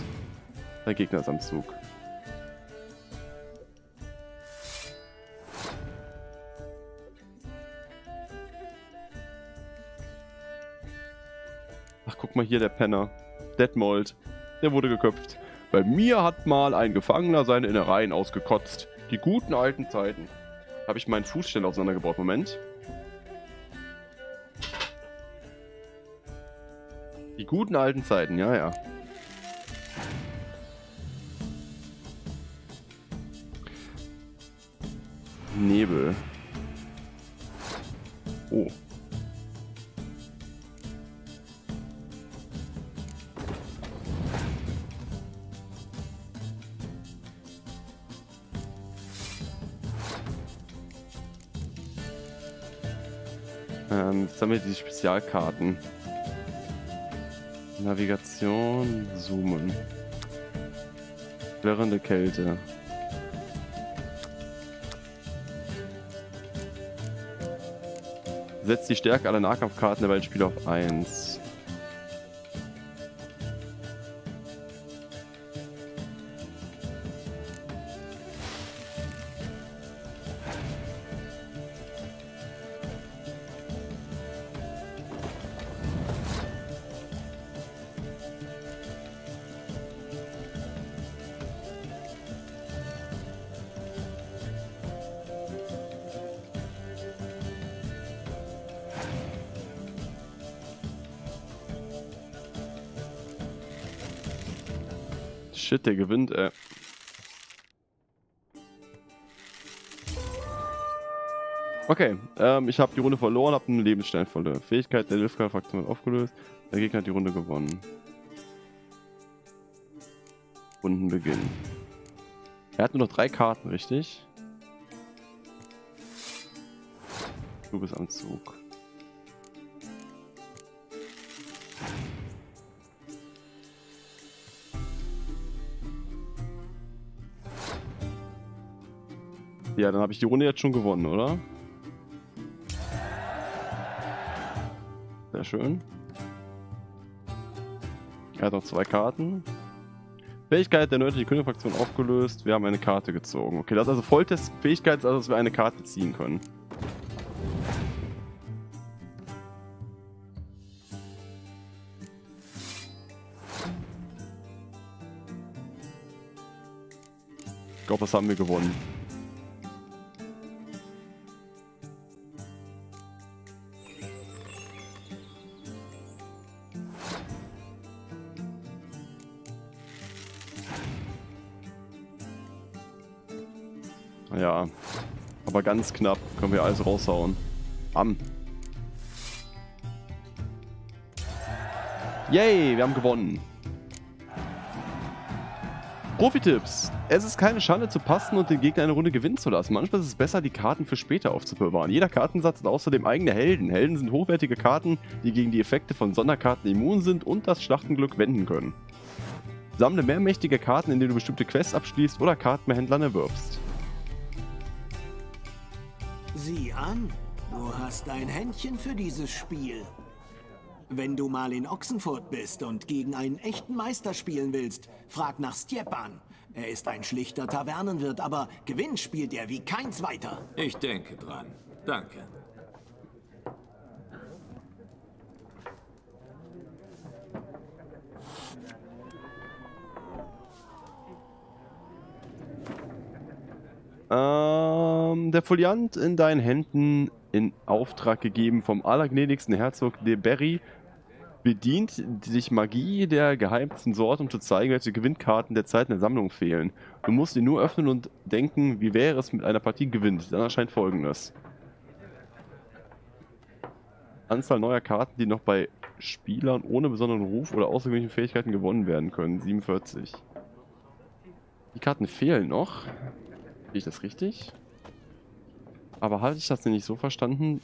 Der Gegner ist am Zug. Ach, guck mal hier, der Penner. Detmold. Der wurde geköpft. Bei mir hat mal ein Gefangener seine Innereien ausgekotzt. Die guten alten Zeiten. Habe ich meinen Fußständer auseinandergebaut? Moment. Die guten alten Zeiten, ja, ja. Nebel. Oh. Ähm, jetzt haben wir die Spezialkarten. Navigation, Zoomen. Klirrende Kälte. Setzt die Stärke aller Nahkampfkarten der beiden Spieler auf eins. Shit, der gewinnt, ey. Okay, ähm, ich habe die Runde verloren, habe einen Lebensstein verloren. Fähigkeit der Lilfgaard-Fraktion aufgelöst. Der Gegner hat die Runde gewonnen. Rundenbeginn. Er hat nur noch drei Karten, richtig? Du bist am Zug. Ja, dann habe ich die Runde jetzt schon gewonnen, oder? Sehr schön. Er hat noch zwei Karten. Fähigkeit der nördlichen Königfraktion aufgelöst. Wir haben eine Karte gezogen. Okay, das ist also Volltest-Fähigkeit, also dass wir eine Karte ziehen können. Ich glaube, das haben wir gewonnen. Ja, aber ganz knapp können wir alles raushauen. Am. Yay, wir haben gewonnen. Profi-Tipps. Es ist keine Schande zu passen und den Gegner eine Runde gewinnen zu lassen. Manchmal ist es besser, die Karten für später aufzubewahren. Jeder Kartensatz hat außerdem eigene Helden. Helden sind hochwertige Karten, die gegen die Effekte von Sonderkarten immun sind und das Schlachtenglück wenden können. Sammle mehr mächtige Karten, indem du bestimmte Quests abschließt oder Kartenhändlern erwirbst. Sieh an, du hast ein Händchen für dieses Spiel. Wenn du mal in Ochsenfurt bist und gegen einen echten Meister spielen willst, frag nach Stjepan. Er ist ein schlichter Tavernenwirt, aber Gewinn spielt er wie kein zweiter. Ich denke dran. Danke. Ähm, der Foliant in deinen Händen, in Auftrag gegeben vom allergnädigsten Herzog de Berry, bedient sich Magie der geheimsten Sorte, um zu zeigen, welche Gewinnkarten derzeit in der Sammlung fehlen. Du musst ihn nur öffnen und denken, wie wäre es mit einer Partie gewinnt. Dann erscheint folgendes. Anzahl neuer Karten, die noch bei Spielern ohne besonderen Ruf oder außergewöhnlichen Fähigkeiten gewonnen werden können. siebenundvierzig. Die Karten fehlen noch. Sehe ich das richtig? Aber hatte ich das denn nicht so verstanden?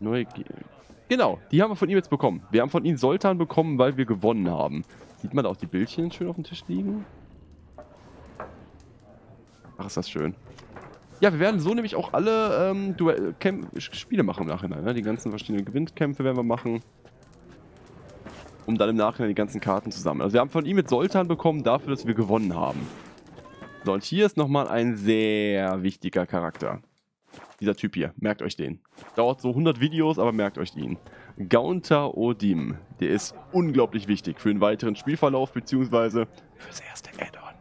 Neue Ge genau, die haben wir von ihm jetzt bekommen. Wir haben von ihm Soltan bekommen, weil wir gewonnen haben. Sieht man da auch die Bildchen schön auf dem Tisch liegen? Ach, ist das schön. Ja, wir werden so nämlich auch alle ähm, Duell Spiele machen im Nachhinein. Ne? Die ganzen verschiedenen Gewinnkämpfe werden wir machen. Um dann im Nachhinein die ganzen Karten zu sammeln. Also wir haben von ihm jetzt Soltan bekommen, dafür, dass wir gewonnen haben. So, und hier ist nochmal ein sehr wichtiger Charakter. Dieser Typ hier. Merkt euch den. Dauert so hundert Videos, aber merkt euch ihn. Gaunter Odim. Der ist unglaublich wichtig für den weiteren Spielverlauf, beziehungsweise für das erste Add-on.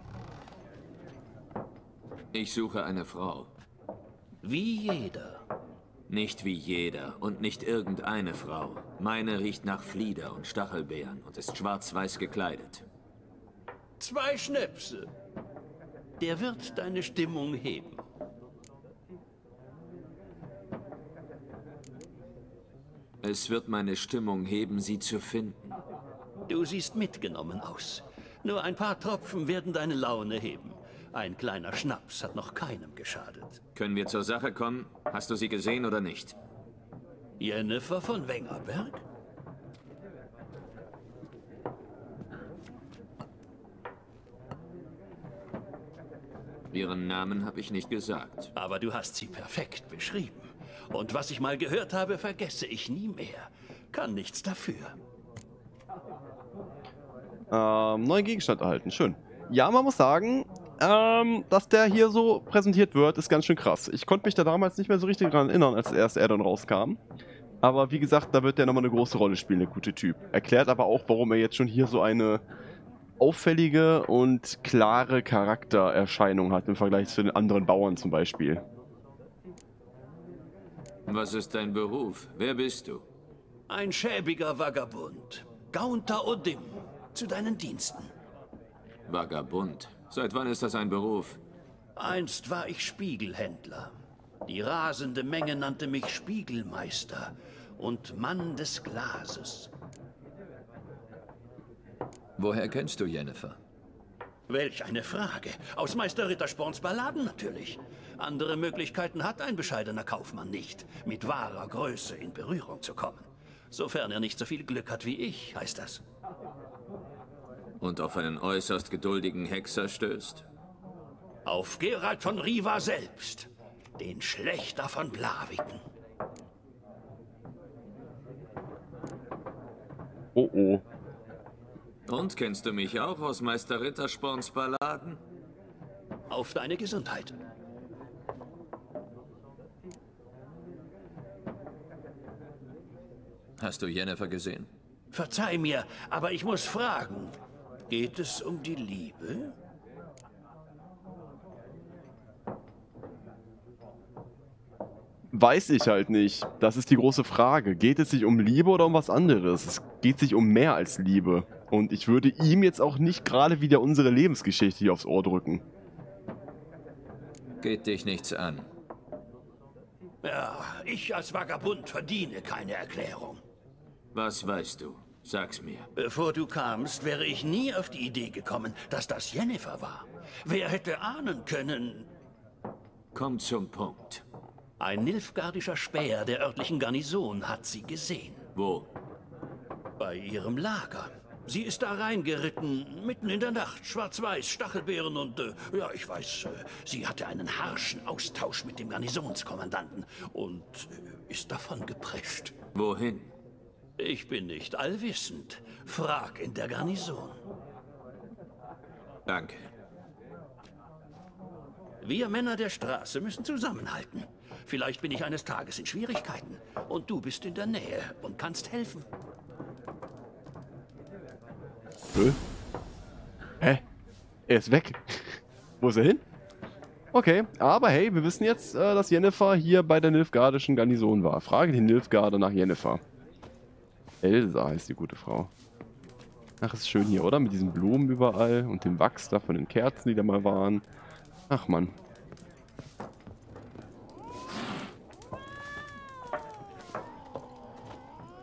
Ich suche eine Frau. Wie jeder. Nicht wie jeder und nicht irgendeine Frau. Meine riecht nach Flieder und Stachelbeeren und ist schwarz-weiß gekleidet. Zwei Schnäpse. Der wird deine Stimmung heben. Es wird meine Stimmung heben, sie zu finden. Du siehst mitgenommen aus. Nur ein paar Tropfen werden deine Laune heben. Ein kleiner Schnaps hat noch keinem geschadet. Können wir zur Sache kommen? Hast du sie gesehen oder nicht? Jennifer von Wengerberg? Ihren Namen habe ich nicht gesagt. Aber du hast sie perfekt beschrieben. Und was ich mal gehört habe, vergesse ich nie mehr. Kann nichts dafür. Ähm, neuen Gegenstand erhalten. Schön. Ja, man muss sagen, ähm, dass der hier so präsentiert wird, ist ganz schön krass. Ich konnte mich da damals nicht mehr so richtig dran erinnern, als der erste Addon rauskam. Aber wie gesagt, da wird der nochmal eine große Rolle spielen, der gute Typ. Erklärt aber auch, warum er jetzt schon hier so eine auffällige und klare Charaktererscheinung hat im Vergleich zu den anderen Bauern zum Beispiel. Was ist dein Beruf? Wer bist du? Ein schäbiger Vagabund. Gaunter Odim. Zu deinen Diensten. Vagabund? Seit wann ist das ein Beruf? Einst war ich Spiegelhändler. Die rasende Menge nannte mich Spiegelmeister und Mann des Glases. Woher kennst du Jennifer? Welch eine Frage. Aus Meister Rittersporns Balladen natürlich. Andere Möglichkeiten hat ein bescheidener Kaufmann nicht, mit wahrer Größe in Berührung zu kommen. Sofern er nicht so viel Glück hat wie ich, heißt das. Und auf einen äußerst geduldigen Hexer stößt? Auf Gerald von Riva selbst, den Schlächter von Blaviken. Oh oh. Und kennst du mich auch aus Meister Rittersporns Balladen? Auf deine Gesundheit. Hast du Jennifer gesehen? Verzeih mir, aber ich muss fragen. Geht es um die Liebe? Weiß ich halt nicht. Das ist die große Frage. Geht es sich um Liebe oder um was anderes? Es geht sich um mehr als Liebe. Und ich würde ihm jetzt auch nicht gerade wieder unsere Lebensgeschichte hier aufs Ohr drücken. Geht dich nichts an. Ja, ich als Vagabund verdiene keine Erklärung. Was weißt du? Sag's mir. Bevor du kamst, wäre ich nie auf die Idee gekommen, dass das Jennifer war. Wer hätte ahnen können... Komm zum Punkt. Ein nilfgaardischer Späher der örtlichen Garnison hat sie gesehen. Wo? Bei ihrem Lager. Sie ist da reingeritten, mitten in der Nacht, schwarz-weiß, Stachelbeeren und, äh, ja, ich weiß, äh, sie hatte einen harschen Austausch mit dem Garnisonskommandanten und äh, ist davon geprescht. Wohin? Ich bin nicht allwissend. Frag in der Garnison. Danke. Wir Männer der Straße müssen zusammenhalten. Vielleicht bin ich eines Tages in Schwierigkeiten und du bist in der Nähe und kannst helfen. Hä? Hä? Er ist weg. Wo ist er hin? Okay, aber hey, wir wissen jetzt, dass Jennifer hier bei der nilfgaardischen Garnison war. Frage die Nilfgaarder nach Jennifer. Elsa heißt die gute Frau. Ach, ist schön hier, oder? Mit diesen Blumen überall und dem Wachs da von den Kerzen, die da mal waren. Ach, Mann.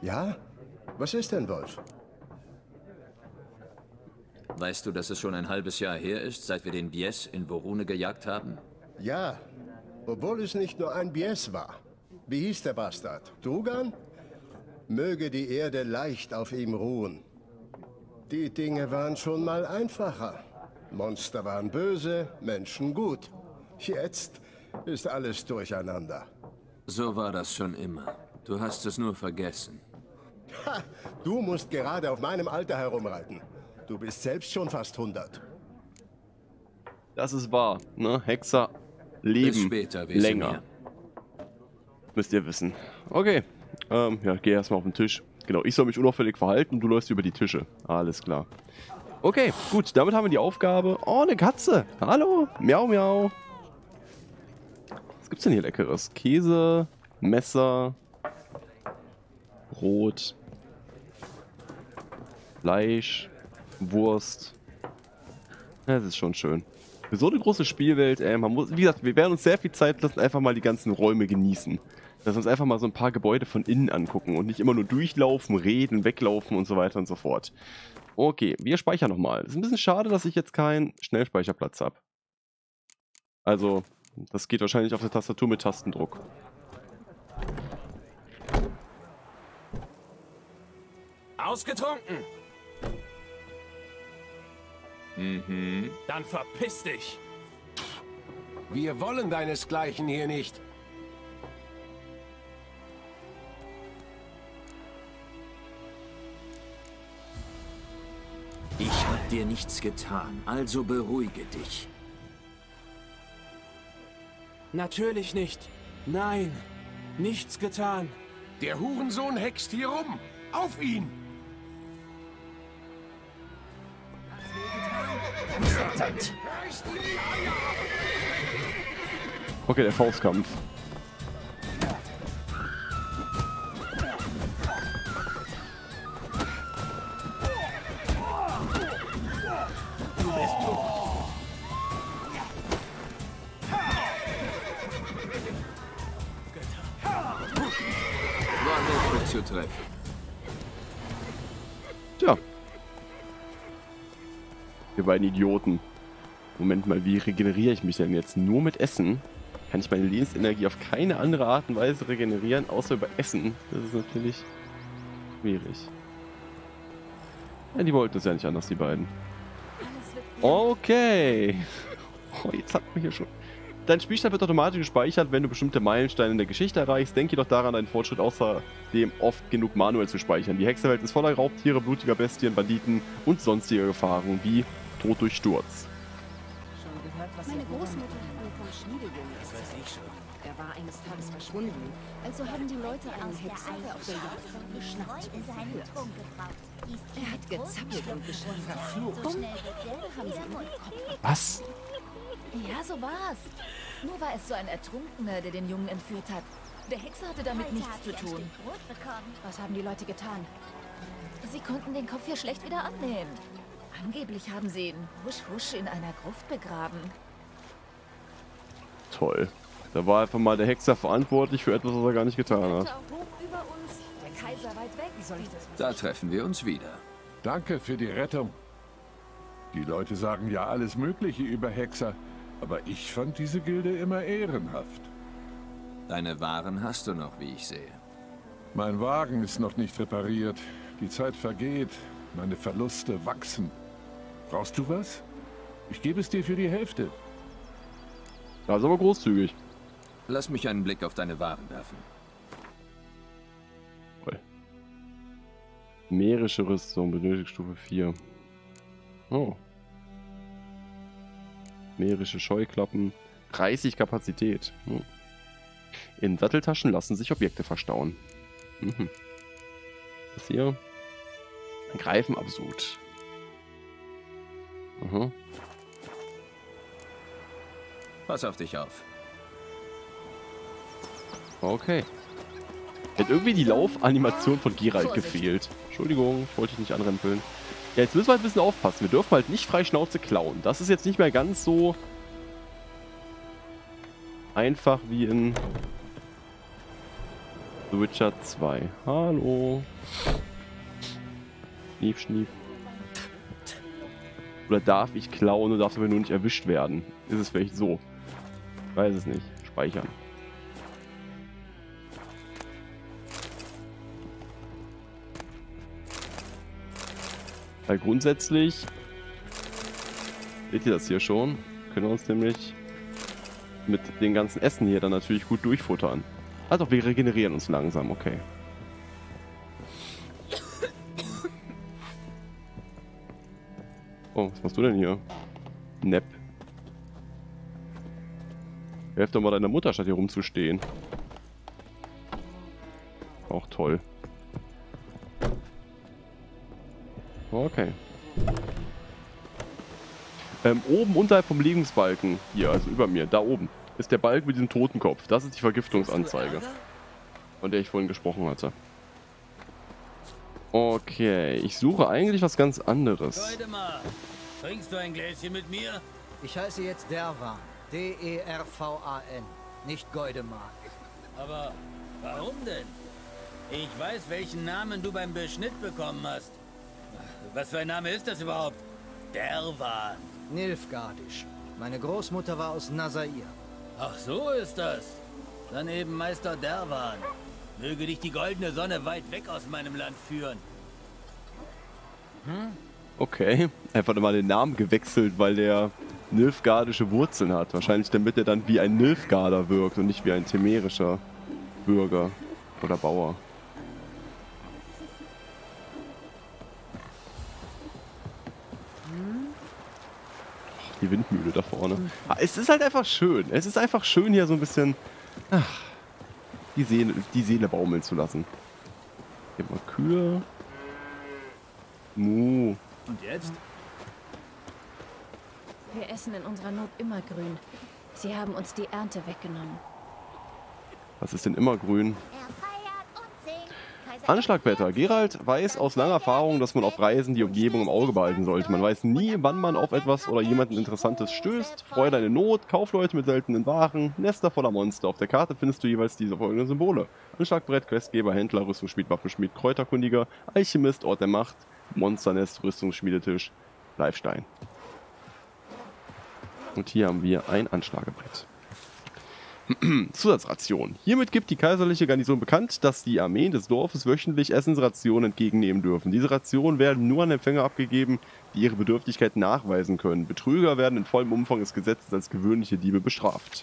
Ja? Was ist denn, Wolf? Weißt du, dass es schon ein halbes Jahr her ist, seit wir den Bies in Borune gejagt haben? Ja, obwohl es nicht nur ein Bies war. Wie hieß der Bastard? Drugan? Möge die Erde leicht auf ihm ruhen. Die Dinge waren schon mal einfacher. Monster waren böse, Menschen gut. Jetzt ist alles durcheinander. So war das schon immer. Du hast es nur vergessen. Ha, du musst gerade auf meinem Alter herumreiten. Du bist selbst schon fast hundert. Das ist wahr, ne? Hexer leben Bis später, länger. Mehr. Müsst ihr wissen. Okay. Ähm, ja, geh erstmal auf den Tisch. Genau, ich soll mich unauffällig verhalten und du läufst über die Tische. Alles klar. Okay, gut, damit haben wir die Aufgabe. Oh, eine Katze. Hallo. Miau, miau. Was gibt's denn hier Leckeres? Käse, Messer, Brot, Fleisch, Wurst. Das ist schon schön. Für so eine große Spielwelt, ey, man muss, wie gesagt, wir werden uns sehr viel Zeit lassen, einfach mal die ganzen Räume genießen. Dass wir uns einfach mal so ein paar Gebäude von innen angucken und nicht immer nur durchlaufen, reden, weglaufen und so weiter und so fort. Okay, wir speichern nochmal. Ist ein bisschen schade, dass ich jetzt keinen Schnellspeicherplatz habe. Also, das geht wahrscheinlich auf der Tastatur mit Tastendruck. Ausgetrunken! Mhm. Dann verpiss dich! Wir wollen deinesgleichen hier nicht. Ich hab dir nichts getan, also beruhige dich. Natürlich nicht. Nein, nichts getan. Der Hurensohn hext hier rum. Auf ihn! Verdammt. Okay, der Faustkampf. Zu treffen. Tja. Wir beiden Idioten. Moment mal, wie regeneriere ich mich denn jetzt? Nur mit Essen? Kann ich meine Lebensenergie auf keine andere Art und Weise regenerieren, außer über Essen? Das ist natürlich schwierig. Ja, die wollten es ja nicht anders, die beiden. Okay. Oh, jetzt hat man hier schon... Dein Spielstand wird automatisch gespeichert, wenn du bestimmte Meilensteine in der Geschichte erreichst. Denk jedoch daran, deinen Fortschritt außerdem oft genug manuell zu speichern. Die Hexerwelt ist voller Raubtiere, blutiger Bestien, Banditen und sonstiger Gefahren, wie Tod durch Sturz. Schon gehört, was meine Großmutter hat mir vom Schmiedejungen erzählt. Er war eines Tages verschwunden, also haben die Leute einen Hexer auf der Jagd geschnappt und verführt. Er hat gezappelt und geschrien. Verfluchung? Was? Ja, so war's. Nur war es so ein Ertrunkener, der den Jungen entführt hat. Der Hexer hatte damit nichts zu tun. Was haben die Leute getan? Sie konnten den Kopf hier schlecht wieder abnehmen. Angeblich haben sie ihn husch husch in einer Gruft begraben. Toll. Da war einfach mal der Hexer verantwortlich für etwas, was er gar nicht getan hat. Der Kaiser war weit weg. Wie soll ich das? Da treffen wir uns wieder. Danke für die Rettung. Die Leute sagen ja alles Mögliche über Hexer, aber ich fand diese Gilde immer ehrenhaft. Deine Waren hast du noch, wie ich sehe. Mein Wagen ist noch nicht repariert. Die Zeit vergeht. Meine Verluste wachsen. Brauchst du was? Ich gebe es dir für die Hälfte. Das ist aber großzügig. Lass mich einen Blick auf deine Waren werfen. Mährische Rüstung, benötigt Stufe vier. Oh. Mährische Scheuklappen. dreißig Kapazität. Hm. In Satteltaschen lassen sich Objekte verstauen. Mhm. Das hier. Greifen absurd. Mhm. Pass auf dich auf. Okay. Hat irgendwie die Laufanimation von Geralt gefehlt. Entschuldigung, ich wollte dich nicht anrempeln. Ja, jetzt müssen wir halt ein bisschen aufpassen. Wir dürfen halt nicht frei Schnauze klauen. Das ist jetzt nicht mehr ganz so einfach wie in The Witcher zwei. Hallo. Schnief, schnief. Oder darf ich klauen oder darf aber nur nicht erwischt werden? Ist es vielleicht so? Ich weiß es nicht. Speichern. Weil grundsätzlich, seht ihr das hier schon, können wir uns nämlich mit den ganzen Essen hier dann natürlich gut durchfuttern. Also wir regenerieren uns langsam, okay. Oh, was machst du denn hier? Nepp. Helf doch mal deiner Mutter, statt hier rumzustehen. Auch toll. Okay. Ähm, oben unterhalb vom Legungsbalken, hier, also über mir, da oben, ist der Balken mit diesem Totenkopf. Das ist die Vergiftungsanzeige, von der ich vorhin gesprochen hatte. Okay, ich suche eigentlich was ganz anderes. Trinkst du ein Gläschen mit mir? Ich heiße jetzt Dervan. D E R V A N. Nicht Goldemar. Aber warum denn? Ich weiß, welchen Namen du beim Beschnitt bekommen hast. Was für ein Name ist das überhaupt? Dervan. Nilfgaardisch. Meine Großmutter war aus Nazair. Ach, so ist das. Dann eben Meister Dervan. Möge dich die goldene Sonne weit weg aus meinem Land führen. Hm? Okay. Einfach mal den Namen gewechselt, weil der nilfgaardische Wurzeln hat. Wahrscheinlich damit er dann wie ein Nilfgaarder wirkt und nicht wie ein temerischer Bürger oder Bauer. Die Windmühle da vorne. Ah, es ist halt einfach schön. Es ist einfach schön, hier so ein bisschen ach, die, Seele, die Seele baumeln zu lassen. Hier mal Kühe. Mu. Und jetzt? Wir essen in unserer Not immer grün. Sie haben uns die Ernte weggenommen. Was ist denn immer grün? Anschlagwetter. Geralt weiß aus langer Erfahrung, dass man auf Reisen die Umgebung im Auge behalten sollte. Man weiß nie, wann man auf etwas oder jemanden Interessantes stößt. Freue deine Not, Kaufleute mit seltenen Waren, Nester voller Monster. Auf der Karte findest du jeweils diese folgenden Symbole. Anschlagbrett, Questgeber, Händler, Rüstungsschmied, Waffenschmied, Kräuterkundiger, Alchemist, Ort der Macht, Monsternest, Rüstungsschmiedetisch, Bleifstein. Und hier haben wir ein Anschlagebrett. Zusatzration. Hiermit gibt die kaiserliche Garnison bekannt, dass die Armeen des Dorfes wöchentlich Essensrationen entgegennehmen dürfen. Diese Rationen werden nur an Empfänger abgegeben, die ihre Bedürftigkeit nachweisen können. Betrüger werden in vollem Umfang des Gesetzes als gewöhnliche Diebe bestraft.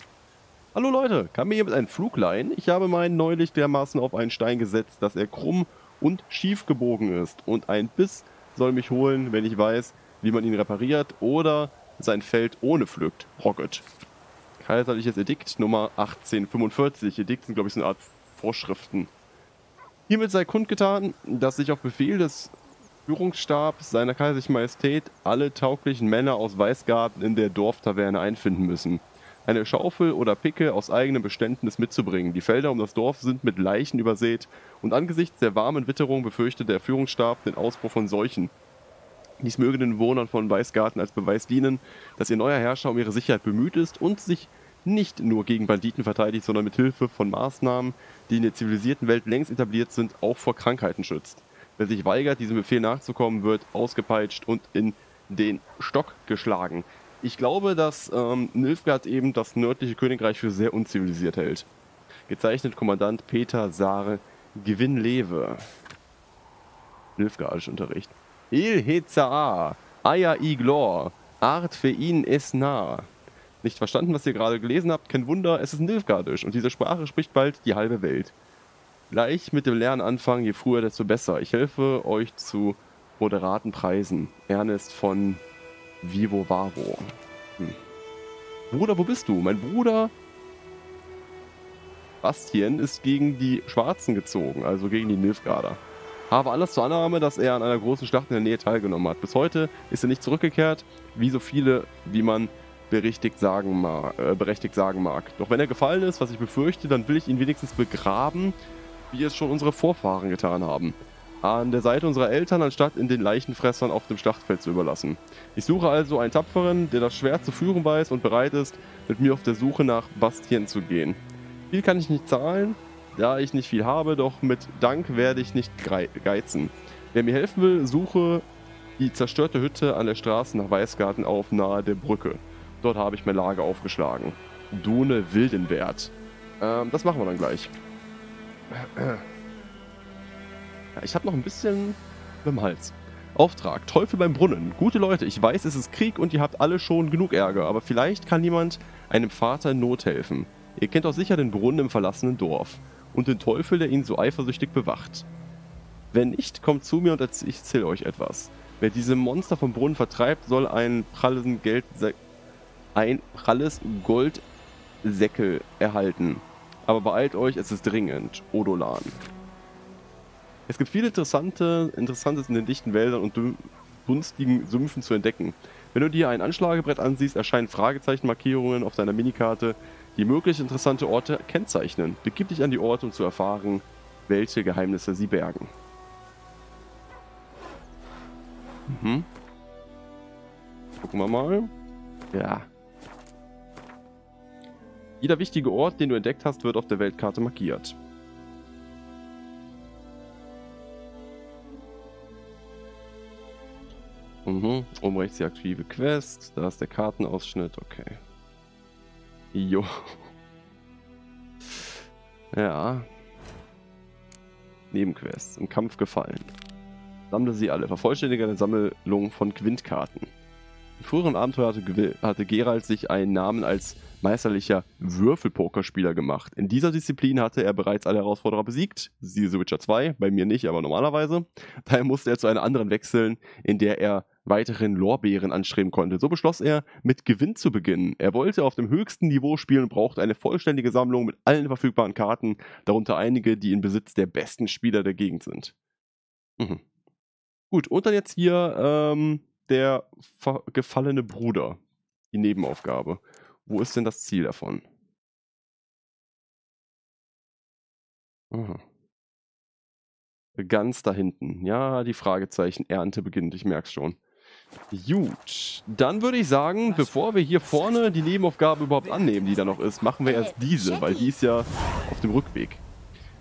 Hallo Leute, kann mir jemand einen Flug leihen? Ich habe meinen neulich dermaßen auf einen Stein gesetzt, dass er krumm und schief gebogen ist. Und ein Biss soll mich holen, wenn ich weiß, wie man ihn repariert oder sein Feld ohne pflückt. Rocket. Kaiserliches Edikt Nummer achtzehnhundertfünfundvierzig. Edikt sind, glaube ich, so eine Art Vorschriften. Hiermit sei kundgetan, dass sich auf Befehl des Führungsstabs seiner Kaiserlichen Majestät alle tauglichen Männer aus Weißgarten in der Dorftaverne einfinden müssen. Eine Schaufel oder Picke aus eigenen Beständen ist mitzubringen. Die Felder um das Dorf sind mit Leichen übersät und angesichts der warmen Witterung befürchtet der Führungsstab den Ausbruch von Seuchen. Dies möge den Bewohnern von Weißgarten als Beweis dienen, dass ihr neuer Herrscher um ihre Sicherheit bemüht ist und sich nicht nur gegen Banditen verteidigt, sondern mit Hilfe von Maßnahmen, die in der zivilisierten Welt längst etabliert sind, auch vor Krankheiten schützt. Wer sich weigert, diesem Befehl nachzukommen, wird ausgepeitscht und in den Stock geschlagen. Ich glaube, dass ähm, Nilfgaard eben das nördliche Königreich für sehr unzivilisiert hält. Gezeichnet Kommandant Peter Sare Gewinlewe. Nilfgaardisch Unterricht. Il Heza'a, Aya Iglor, Art für ihn ist nah. Nicht verstanden, was ihr gerade gelesen habt? Kein Wunder, es ist Nilfgaardisch und diese Sprache spricht bald die halbe Welt. Gleich mit dem Lernen anfangen, je früher, desto besser. Ich helfe euch zu moderaten Preisen. Ernest von Vivo Varo. Hm. Bruder, wo bist du? Mein Bruder Bastien ist gegen die Schwarzen gezogen, also gegen die Nilfgaarder. Habe alles zur Annahme, dass er an einer großen Schlacht in der Nähe teilgenommen hat. Bis heute ist er nicht zurückgekehrt, wie so viele, wie man berechtigt sagen mag, äh, berechtigt sagen mag. Doch wenn er gefallen ist, was ich befürchte, dann will ich ihn wenigstens begraben, wie es schon unsere Vorfahren getan haben. An der Seite unserer Eltern, anstatt in den Leichenfressern auf dem Schlachtfeld zu überlassen. Ich suche also einen Tapferen, der das Schwert zu führen weiß und bereit ist, mit mir auf der Suche nach Bastien zu gehen. Viel kann ich nicht zahlen, da ich nicht viel habe, doch mit Dank werde ich nicht geizen. Wer mir helfen will, suche die zerstörte Hütte an der Straße nach Weißgarten auf, nahe der Brücke. Dort habe ich mein Lager aufgeschlagen. Dune Wildenwert. Ähm, das machen wir dann gleich. Ja, ich habe noch ein bisschen im Hals. Auftrag, Teufel beim Brunnen. Gute Leute, ich weiß, es ist Krieg und ihr habt alle schon genug Ärger, aber vielleicht kann jemand einem Vater in Not helfen. Ihr kennt doch sicher den Brunnen im verlassenen Dorf und den Teufel, der ihn so eifersüchtig bewacht. Wenn nicht, kommt zu mir und ich erzähle euch etwas. Wer diese Monster vom Brunnen vertreibt, soll einen prallesen Geld... ein pralles Goldsäckel erhalten. Aber beeilt euch, es ist dringend. Odolan. Es gibt viel Interessante, Interessantes in den dichten Wäldern und dunstigen Sümpfen zu entdecken. Wenn du dir ein Anschlagebrett ansiehst, erscheinen Fragezeichenmarkierungen auf deiner Minikarte, die möglich interessante Orte kennzeichnen. Begib dich an die Orte, um zu erfahren, welche Geheimnisse sie bergen. Mhm. Gucken wir mal. Ja. Jeder wichtige Ort, den du entdeckt hast, wird auf der Weltkarte markiert. Mhm. Oben rechts die aktive Quest. Da ist der Kartenausschnitt. Okay. Jo. Ja. Nebenquests. Im Kampf gefallen. Sammle sie alle. Vervollständige eine Sammlung von Quintkarten. Im früheren Abenteuer hatte, hatte Geralt sich einen Namen als meisterlicher Würfelpokerspieler gemacht. In dieser Disziplin hatte er bereits alle Herausforderer besiegt, siehe The Witcher zwei, bei mir nicht, aber normalerweise. Daher musste er zu einer anderen wechseln, in der er weiteren Lorbeeren anstreben konnte. So beschloss er, mit Gewinn zu beginnen. Er wollte auf dem höchsten Niveau spielen und brauchte eine vollständige Sammlung mit allen verfügbaren Karten, darunter einige, die im Besitz der besten Spieler der Gegend sind. Mhm. Gut, und dann jetzt hier, ähm... der gefallene Bruder. Die Nebenaufgabe. Wo ist denn das Ziel davon? Aha. Ganz da hinten. Ja, die Fragezeichen. Ernte beginnt. Ich merk's schon. Gut. Dann würde ich sagen, bevor wir hier vorne die Nebenaufgabe überhaupt annehmen, die da noch ist, machen wir erst diese, weil die ist ja auf dem Rückweg.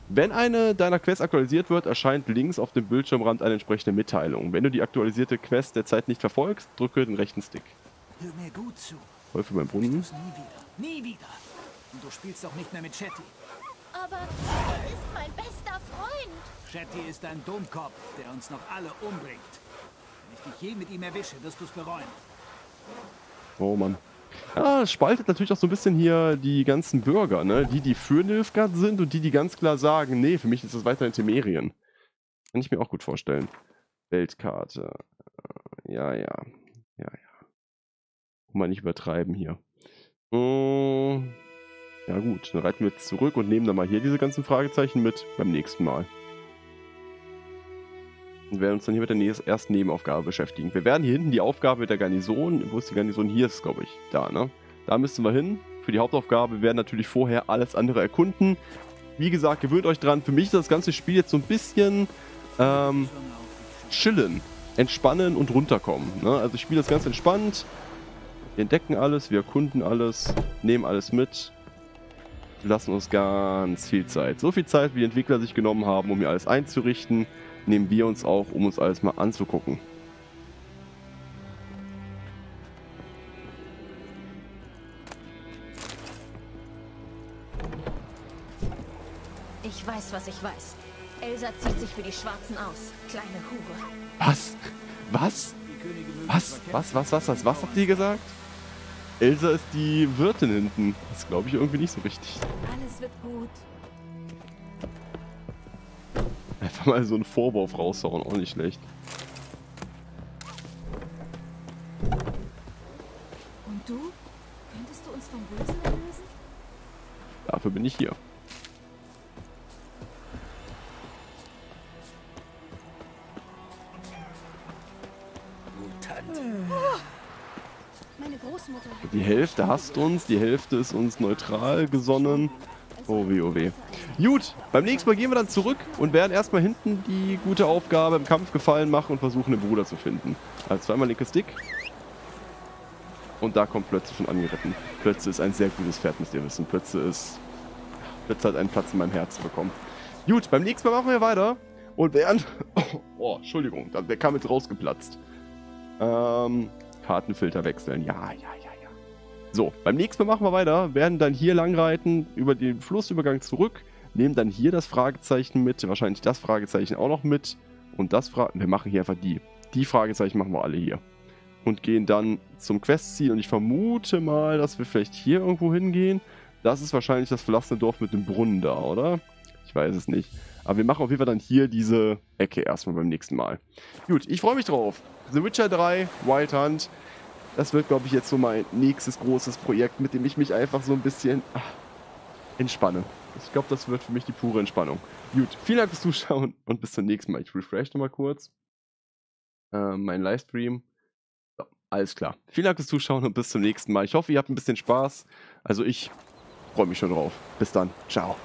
Wenn eine deiner Quests aktualisiert wird, erscheint links auf dem Bildschirmrand eine entsprechende Mitteilung. Wenn du die aktualisierte Quest derzeit nicht verfolgst, drücke den rechten Stick. Hör mir gut zu. Teufel beim Brunnen. Nie wieder. Nie wieder. Und du spielst auch nicht mehr mit Shetty. Aber er ist mein bester Freund. Shetty ist ein Dummkopf, der uns noch alle umbringt. Wenn ich dich je mit ihm erwische, wirst du es bereuen. Oh Mann. Ja, es spaltet natürlich auch so ein bisschen hier die ganzen Bürger, ne? Die, die für Nilfgaard sind und die, die ganz klar sagen, nee, für mich ist das weiterhin Temerien. Kann ich mir auch gut vorstellen. Weltkarte. Ja, ja. Ja, ja. Mal nicht übertreiben hier. Ja gut, dann reiten wir jetzt zurück und nehmen dann mal hier diese ganzen Fragezeichen mit beim nächsten Mal. Und werden uns dann hier mit der ersten Nebenaufgabe beschäftigen. Wir werden hier hinten die Aufgabe mit der Garnison, wo ist die Garnison? Hier ist es, glaube ich, da, ne? Da müssen wir hin. Für die Hauptaufgabe, wir werden natürlich vorher alles andere erkunden. Wie gesagt, gewöhnt euch dran. Für mich ist das ganze Spiel jetzt so ein bisschen ähm, chillen, entspannen und runterkommen, ne? Also ich spiele das ganz entspannt. Wir entdecken alles, wir erkunden alles, nehmen alles mit. Wir lassen uns ganz viel Zeit. So viel Zeit, wie die Entwickler sich genommen haben, um hier alles einzurichten, nehmen wir uns auch, um uns alles mal anzugucken. Ich weiß, was ich weiß. Elsa zieht sich für die Schwarzen aus. Kleine Hure. Was? Was? Was? Was? Was? Was? Was? Was hat sie gesagt? Elsa ist die Wirtin hinten. Das glaube ich irgendwie nicht so richtig. Alles wird gut. Einfach mal so einen Vorwurf raushauen, auch nicht schlecht. Und du? Könntest du uns vom Bösen erlösen? Dafür bin ich hier. Die Hälfte hasst uns, die Hälfte ist uns neutral gesonnen. Oh weh, oh weh. Gut, beim nächsten Mal gehen wir dann zurück und werden erstmal hinten die gute Aufgabe im Kampf gefallen machen und versuchen, den Bruder zu finden. Also zweimal linke Stick. Und da kommt Plötze schon angeritten. Plötze ist ein sehr gutes Pferd, müsst ihr wissen. Plötze ist... Plötze hat einen Platz in meinem Herzen bekommen. Gut, beim nächsten Mal machen wir weiter und werden... Oh, Entschuldigung, der kam jetzt rausgeplatzt. Ähm... Kartenfilter wechseln. Ja, ja, ja, ja. So, beim nächsten Mal machen wir weiter. Werden dann hier langreiten, über den Flussübergang zurück. Nehmen dann hier das Fragezeichen mit. Wahrscheinlich das Fragezeichen auch noch mit. Und das Fragezeichen. Wir machen hier einfach die. Die Fragezeichen machen wir alle hier. Und gehen dann zum Questziel. Und ich vermute mal, dass wir vielleicht hier irgendwo hingehen. Das ist wahrscheinlich das verlassene Dorf mit dem Brunnen da, oder? Ich weiß es nicht. Aber wir machen auf jeden Fall dann hier diese Ecke erstmal beim nächsten Mal. Gut, ich freue mich drauf. The Witcher drei, Wild Hunt. Das wird, glaube ich, jetzt so mein nächstes großes Projekt, mit dem ich mich einfach so ein bisschen ach, entspanne. Ich glaube, das wird für mich die pure Entspannung. Gut, vielen Dank fürs Zuschauen und bis zum nächsten Mal. Ich refresh nochmal kurz äh, meinen Livestream. So, alles klar. Vielen Dank fürs Zuschauen und bis zum nächsten Mal. Ich hoffe, ihr habt ein bisschen Spaß. Also ich freue mich schon drauf. Bis dann. Ciao.